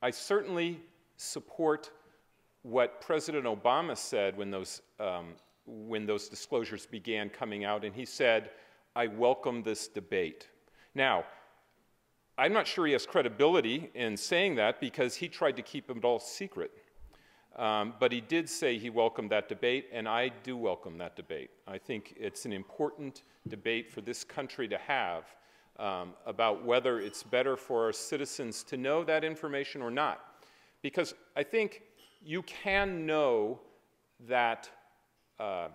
I certainly support what President Obama said when those, um, when those disclosures began coming out, and he said, I welcome this debate. Now, I'm not sure he has credibility in saying that because he tried to keep it all secret. Um, but he did say he welcomed that debate, and I do welcome that debate. I think it's an important debate for this country to have um, about whether it's better for our citizens to know that information or not. Because I think you can know that, uh,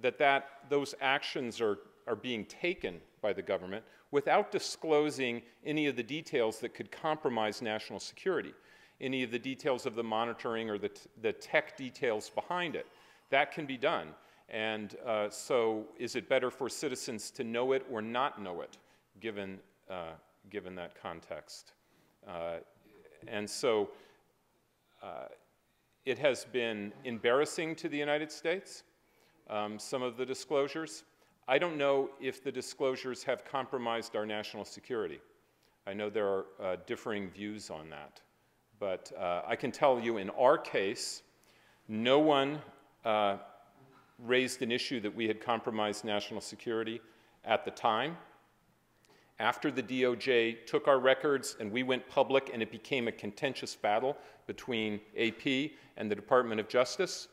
that, that those actions are, are being taken by the government without disclosing any of the details that could compromise national security, any of the details of the monitoring or the, t the tech details behind it. That can be done. And uh, so is it better for citizens to know it or not know it, given, uh, given that context? Uh, and so uh, it has been embarrassing to the United States, um, some of the disclosures. I don't know if the disclosures have compromised our national security. I know there are uh, differing views on that. But uh, I can tell you in our case, no one uh, raised an issue that we had compromised national security at the time. After the D O J took our records and we went public and it became a contentious battle between A P and the Department of Justice,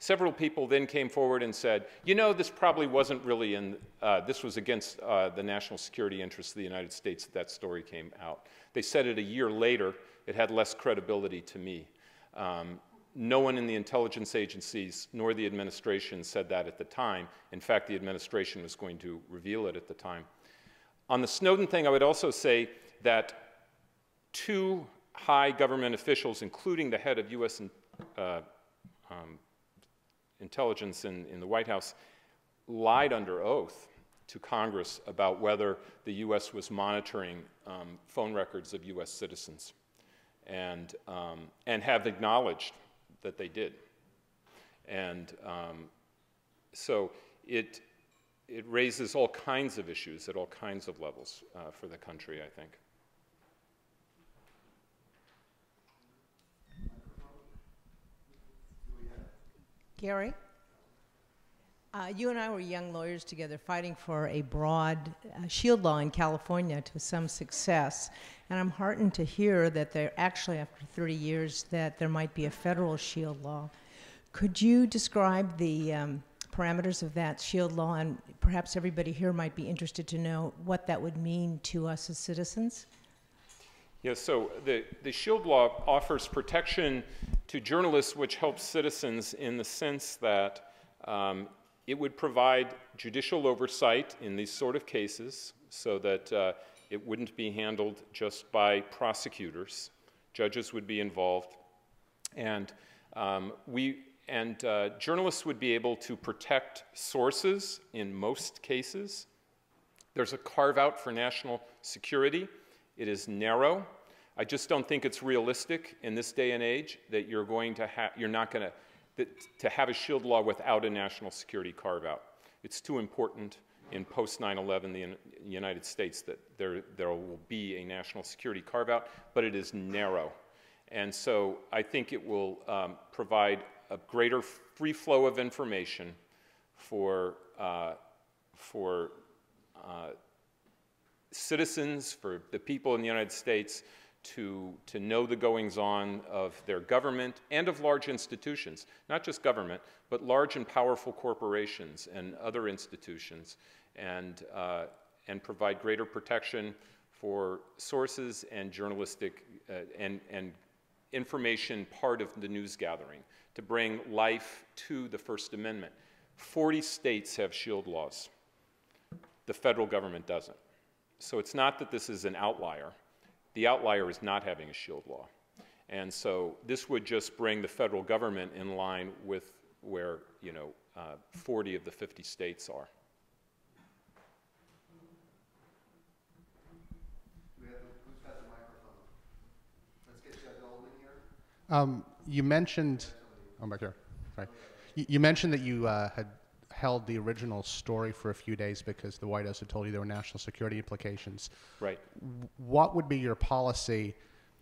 several people then came forward and said, you know, this probably wasn't really in, uh, this was against uh, the national security interests of the United States that that story came out. They said it a year later. It had less credibility to me. Um, no one in the intelligence agencies nor the administration said that at the time. In fact, the administration was going to reveal it at the time. On the Snowden thing, I would also say that two high government officials, including the head of U S in, uh, um, intelligence in, in the White House, lied under oath to Congress about whether the U S was monitoring um, phone records of U S citizens. And, um, and have acknowledged that they did. And um, so it, it raises all kinds of issues at all kinds of levels uh, for the country, I think. Gary, uh, you and I were young lawyers together fighting for a broad uh, SHIELD law in California to some success. And I'm heartened to hear that there actually, after thirty years, that there might be a federal SHIELD law. Could you describe the um, parameters of that SHIELD law? And perhaps everybody here might be interested to know what that would mean to us as citizens. Yeah, so the, the SHIELD law offers protection to journalists, which helps citizens in the sense that um, it would provide judicial oversight in these sort of cases so that uh, it wouldn't be handled just by prosecutors. Judges would be involved. And, um, we, and uh, journalists would be able to protect sources in most cases. There's a carve out for national security. It is narrow. I just don't think it's realistic in this day and age that you're going to have, you're not going to, to have a SHIELD law without a national security carve out. It's too important. In post nine eleven, the United States, that there, there will be a national security carve-out, but it is narrow. And so I think it will um, provide a greater free flow of information for, uh, for uh, citizens, for the people in the United States to, to know the goings-on of their government and of large institutions, not just government, but large and powerful corporations and other institutions. And, uh, and provide greater protection for sources and journalistic uh, and, and information part of the news gathering to bring life to the First Amendment. forty states have SHIELD laws. The federal government doesn't. So it's not that this is an outlier. The outlier is not having a SHIELD law. And so this would just bring the federal government in line with where, you know, uh, forty of the fifty states are. Who's got the microphone? Let's get Judge Goldman here. Um, you mentioned, oh, I'm back here, sorry. You, you mentioned that you uh, had held the original story for a few days because the White House had told you there were national security implications. Right. What would be your policy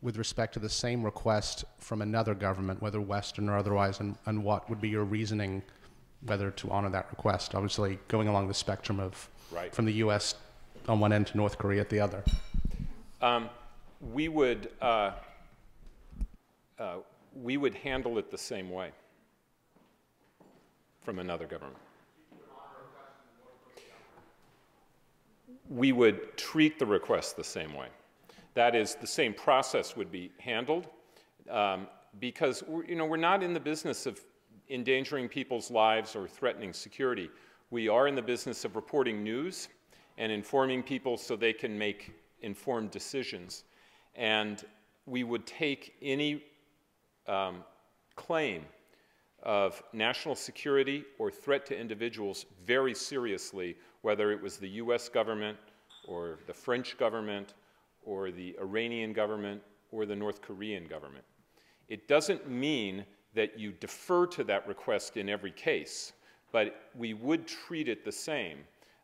with respect to the same request from another government, whether Western or otherwise, and, and what would be your reasoning whether to honor that request? Obviously, going along the spectrum of right. from the U S on one end to North Korea at the other. Um, we would uh, uh, we would handle it the same way from another government. We would treat the request the same way. That is, the same process would be handled um, because we're, you know, we're not in the business of endangering people's lives or threatening security. We are in the business of reporting news and informing people so they can make informed decisions. And we would take any um, claim of national security or threat to individuals very seriously, whether it was the U S government or the French government or the Iranian government or the North Korean government. It doesn't mean that you defer to that request in every case, but we would treat it the same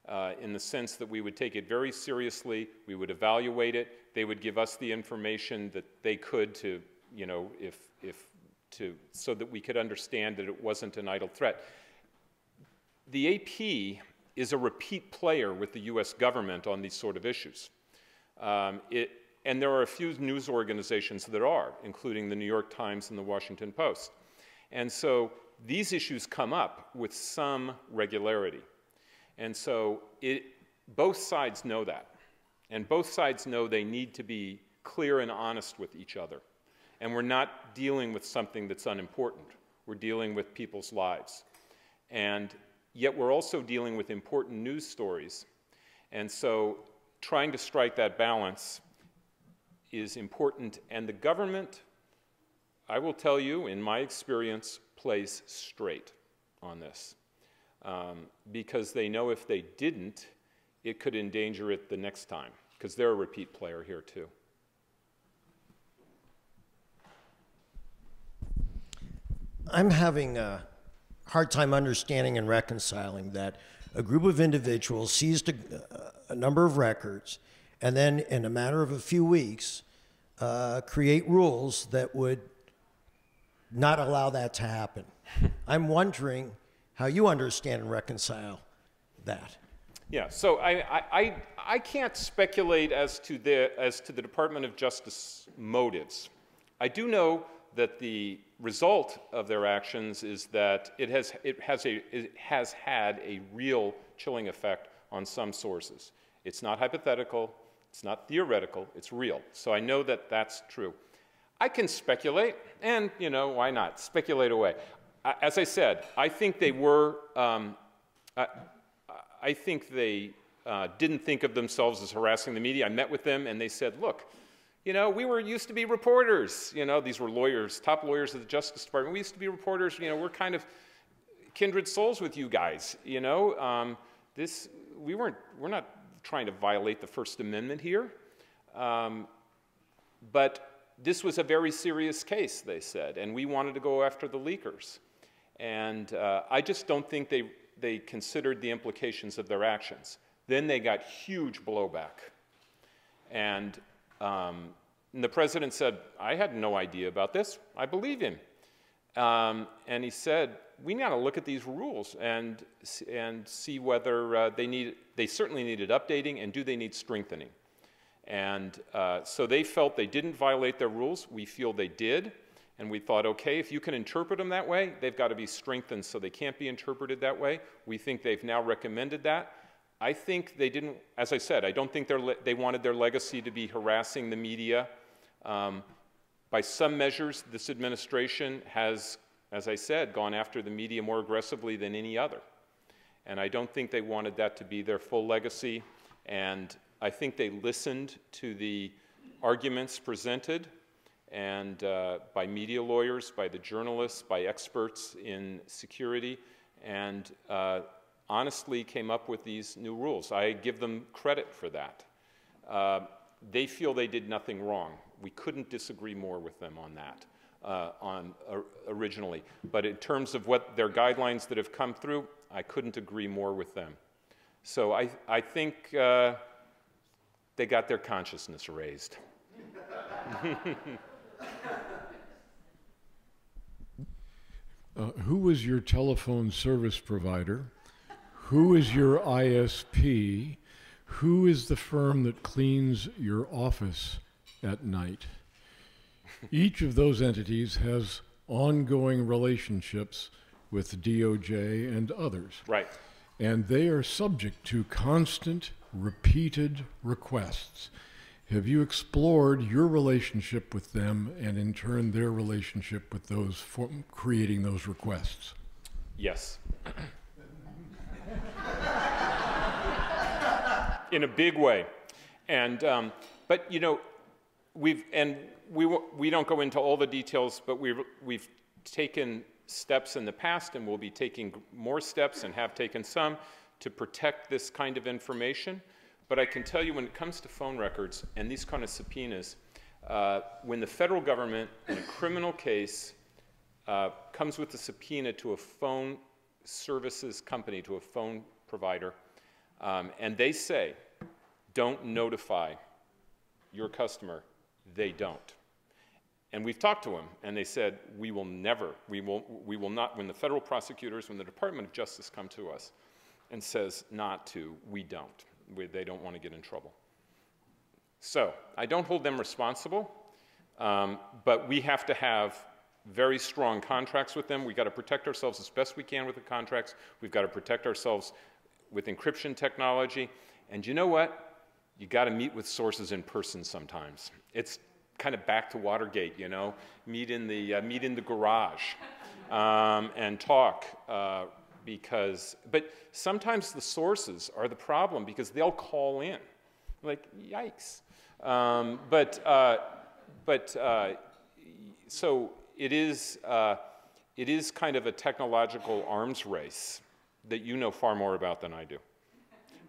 uh, in the sense that we would take it very seriously, we would evaluate it, they would give us the information that they could to, you know, if, if to, so that we could understand that it wasn't an idle threat. The A P is a repeat player with the U S government on these sort of issues. Um, it, and there are a few news organizations that are, including the New York Times and the Washington Post. And so these issues come up with some regularity. And so it, both sides know that. And both sides know they need to be clear and honest with each other. And we're not dealing with something that's unimportant. We're dealing with people's lives. And yet we're also dealing with important news stories. And so trying to strike that balance is important, and the government, I will tell you, in my experience, plays straight on this um, because they know if they didn't, it could endanger it the next time because they're a repeat player here too. I'm having a hard time understanding and reconciling that a group of individuals seized a, a number of records and then in a matter of a few weeks uh, create rules that would not allow that to happen. I'm wondering how you understand and reconcile that. Yeah, so I, I, I can't speculate as to, the, as to the Department of Justice motives. I do know that the result of their actions is that it has, it has, a, it has had a real chilling effect on some sources. It's not hypothetical, it's not theoretical, it's real. So I know that that's true. I can speculate, and you know, why not? Speculate away. I, as I said, I think they were, um, I, I think they uh, didn't think of themselves as harassing the media. I met with them and they said, look, you know, we were used to be reporters. You know, these were lawyers, top lawyers of the Justice Department. We used to be reporters. You know, we're kind of kindred souls with you guys. You know, um, this we weren't. We're not trying to violate the First Amendment here, um, but this was a very serious case, they said, and we wanted to go after the leakers. And uh, I just don't think they they considered the implications of their actions. Then they got huge blowback, and. Um, and the president said, I had no idea about this. I believe him. Um, and he said, we got to look at these rules and, and see whether uh, they need, they certainly needed updating and do they need strengthening. And uh, so they felt they didn't violate their rules. We feel they did. And we thought, okay, if you can interpret them that way, they've got to be strengthened so they can't be interpreted that way. We think they've now recommended that. I think they didn't, as I said, I don't think they wanted their legacy to be harassing the media. Um, by some measures, this administration has, as I said, gone after the media more aggressively than any other. And I don't think they wanted that to be their full legacy. And I think they listened to the arguments presented and uh, by media lawyers, by the journalists, by experts in security, and uh, honestly came up with these new rules. I give them credit for that. Uh, they feel they did nothing wrong. We couldn't disagree more with them on that uh, on, uh, originally. But in terms of what their guidelines that have come through, I couldn't agree more with them. So I, I think uh, they got their consciousness raised. uh, who was your telephone service provider? Who is your I S P? Who is the firm that cleans your office at night? Each of those entities has ongoing relationships with D O J and others. Right. And they are subject to constant, repeated requests. Have you explored your relationship with them and in turn their relationship with those for creating those requests? Yes. In a big way. And, um, but you know, we've, and we, we don't go into all the details, but we've, we've taken steps in the past and we'll be taking more steps and have taken some to protect this kind of information. But I can tell you when it comes to phone records and these kind of subpoenas, uh, when the federal government in a criminal case uh, comes with a subpoena to a phone services company, to a phone provider, um, and they say, don't notify your customer, they don't. And we've talked to them, and they said, we will never, we will, we will not, when the federal prosecutors, when the Department of Justice come to us and says not to, we don't. We, they don't want to get in trouble. So I don't hold them responsible, um, but we have to have very strong contracts with them. We've got to protect ourselves as best we can with the contracts. We've got to protect ourselves with encryption technology. And you know what? You got to meet with sources in person sometimes. It's kind of back to Watergate, you know, meet in the, uh, meet in the garage um, and talk uh, because, but sometimes the sources are the problem because they'll call in, like, yikes. Um, but, uh, but uh, so it is, uh, it is kind of a technological arms race that you know far more about than I do.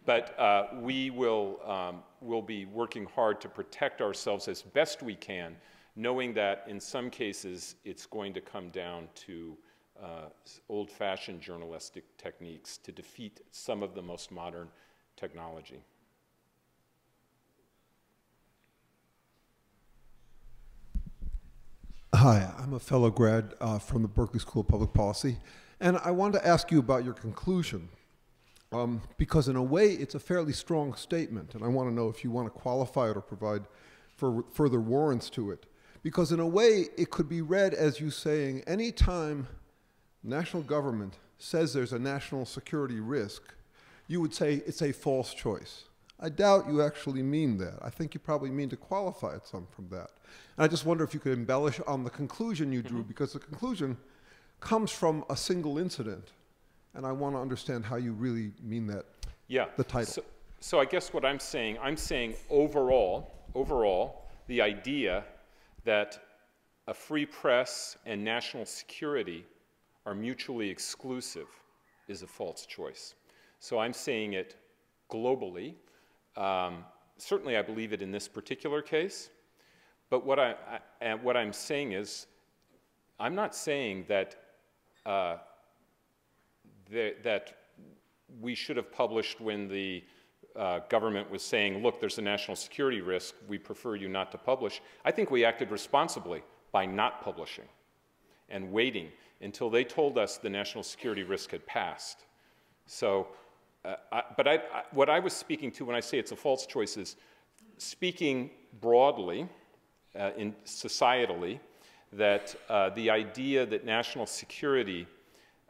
But uh, we will um, we'll be working hard to protect ourselves as best we can, knowing that in some cases it's going to come down to uh, old-fashioned journalistic techniques to defeat some of the most modern technology. Hi, I'm a fellow grad uh, from the Berkeley School of Public Policy, and I wanted to ask you about your conclusion. Um, because in a way, it's a fairly strong statement, and I want to know if you want to qualify it or provide for further warrants to it. Because in a way, it could be read as you saying, any time national government says there's a national security risk, you would say it's a false choice. I doubt you actually mean that. I think you probably mean to qualify it some from that. And I just wonder if you could embellish on the conclusion you drew, because the conclusion comes from a single incident. And I want to understand how you really mean that, yeah. The title. So, so I guess what I'm saying, I'm saying overall, overall, the idea that a free press and national security are mutually exclusive is a false choice. So I'm saying it globally. Um, certainly I believe it in this particular case. But what, I, I, what I'm saying is, I'm not saying that uh, that we should have published when the uh, government was saying, look, there's a national security risk, we prefer you not to publish. I think we acted responsibly by not publishing and waiting until they told us the national security risk had passed. So, uh, I, but I, I, what I was speaking to when I say it's a false choice is speaking broadly, uh, in societally, that uh, the idea that national security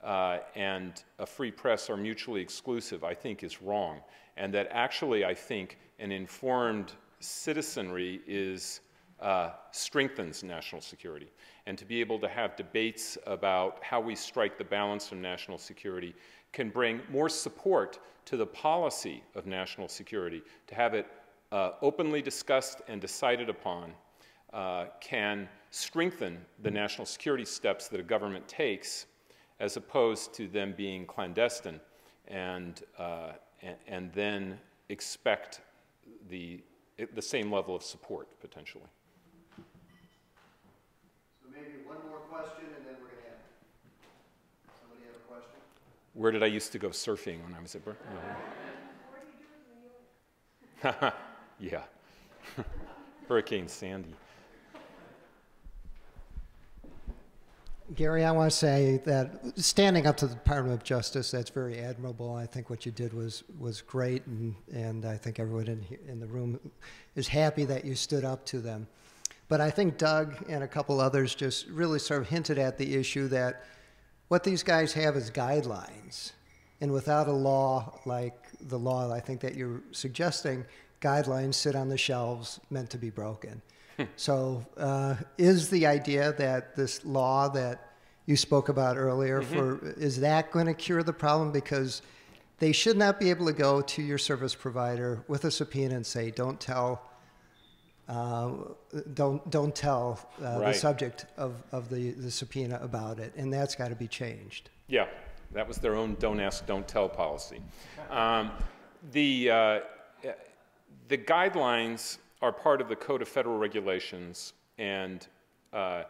Uh, and a free press are mutually exclusive, I think is wrong. And that actually, I think, an informed citizenry is, uh, strengthens national security. And to be able to have debates about how we strike the balance of national security can bring more support to the policy of national security, to have it uh, openly discussed and decided upon uh, can strengthen the national security steps that a government takes, as opposed to them being clandestine and, uh, and, and then expect the, the same level of support, potentially. So maybe one more question, and then we're going to end. Somebody have a question? Where did I used to go surfing when I was at Berkeley? Yeah. Hurricane Sandy. Gary, I want to say that standing up to the Department of Justice, that's very admirable. I think what you did was, was great, and, and I think everyone in, in the room is happy that you stood up to them. But I think Doug and a couple others just really sort of hinted at the issue that what these guys have is guidelines. And without a law like the law I think that you're suggesting, guidelines sit on the shelves meant to be broken. So uh, is the idea that this law that you spoke about earlier, mm-hmm. for, is that going to cure the problem? Because they should not be able to go to your service provider with a subpoena and say, don't tell, uh, don't, don't tell uh, right. the subject of, of the, the subpoena about it. And that's got to be changed. Yeah, that was their own don't ask, don't tell policy. Um, the, uh, the guidelines are part of the Code of Federal Regulations, and uh,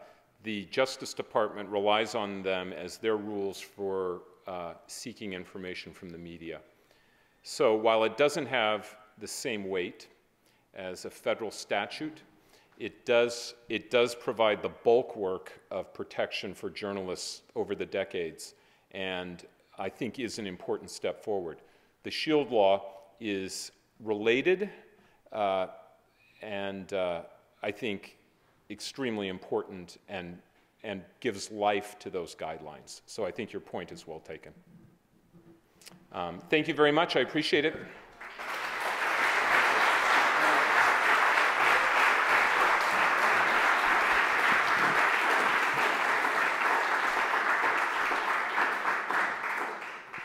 the Justice Department relies on them as their rules for uh, seeking information from the media. So while it doesn't have the same weight as a federal statute, it does, it does provide the bulk work of protection for journalists over the decades, and I think is an important step forward. The SHIELD law is related, uh, and uh, I think extremely important and, and gives life to those guidelines. So I think your point is well taken. Um, thank you very much. I appreciate it.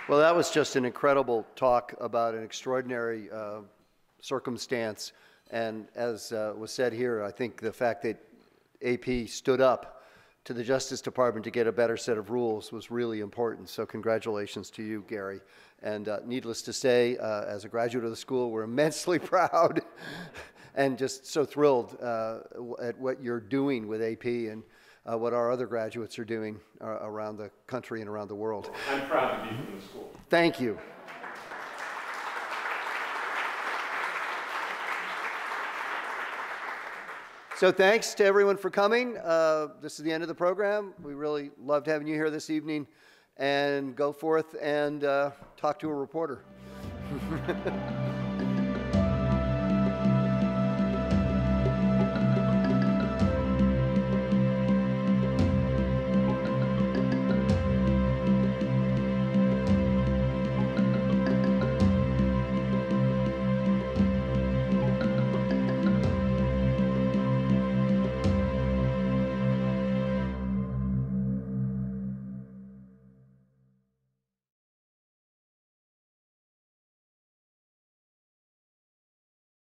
Well, that was just an incredible talk about an extraordinary uh, circumstance. And as uh, was said here, I think the fact that A P stood up to the Justice Department to get a better set of rules was really important. So congratulations to you, Gary. And uh, needless to say, uh, as a graduate of the school, we're immensely proud and just so thrilled uh, at what you're doing with A P and uh, what our other graduates are doing uh, around the country and around the world. I'm proud to be from the school. Thank you. So thanks to everyone for coming. Uh, this is the end of the program. We really loved having you here this evening. And go forth and uh, talk to a reporter.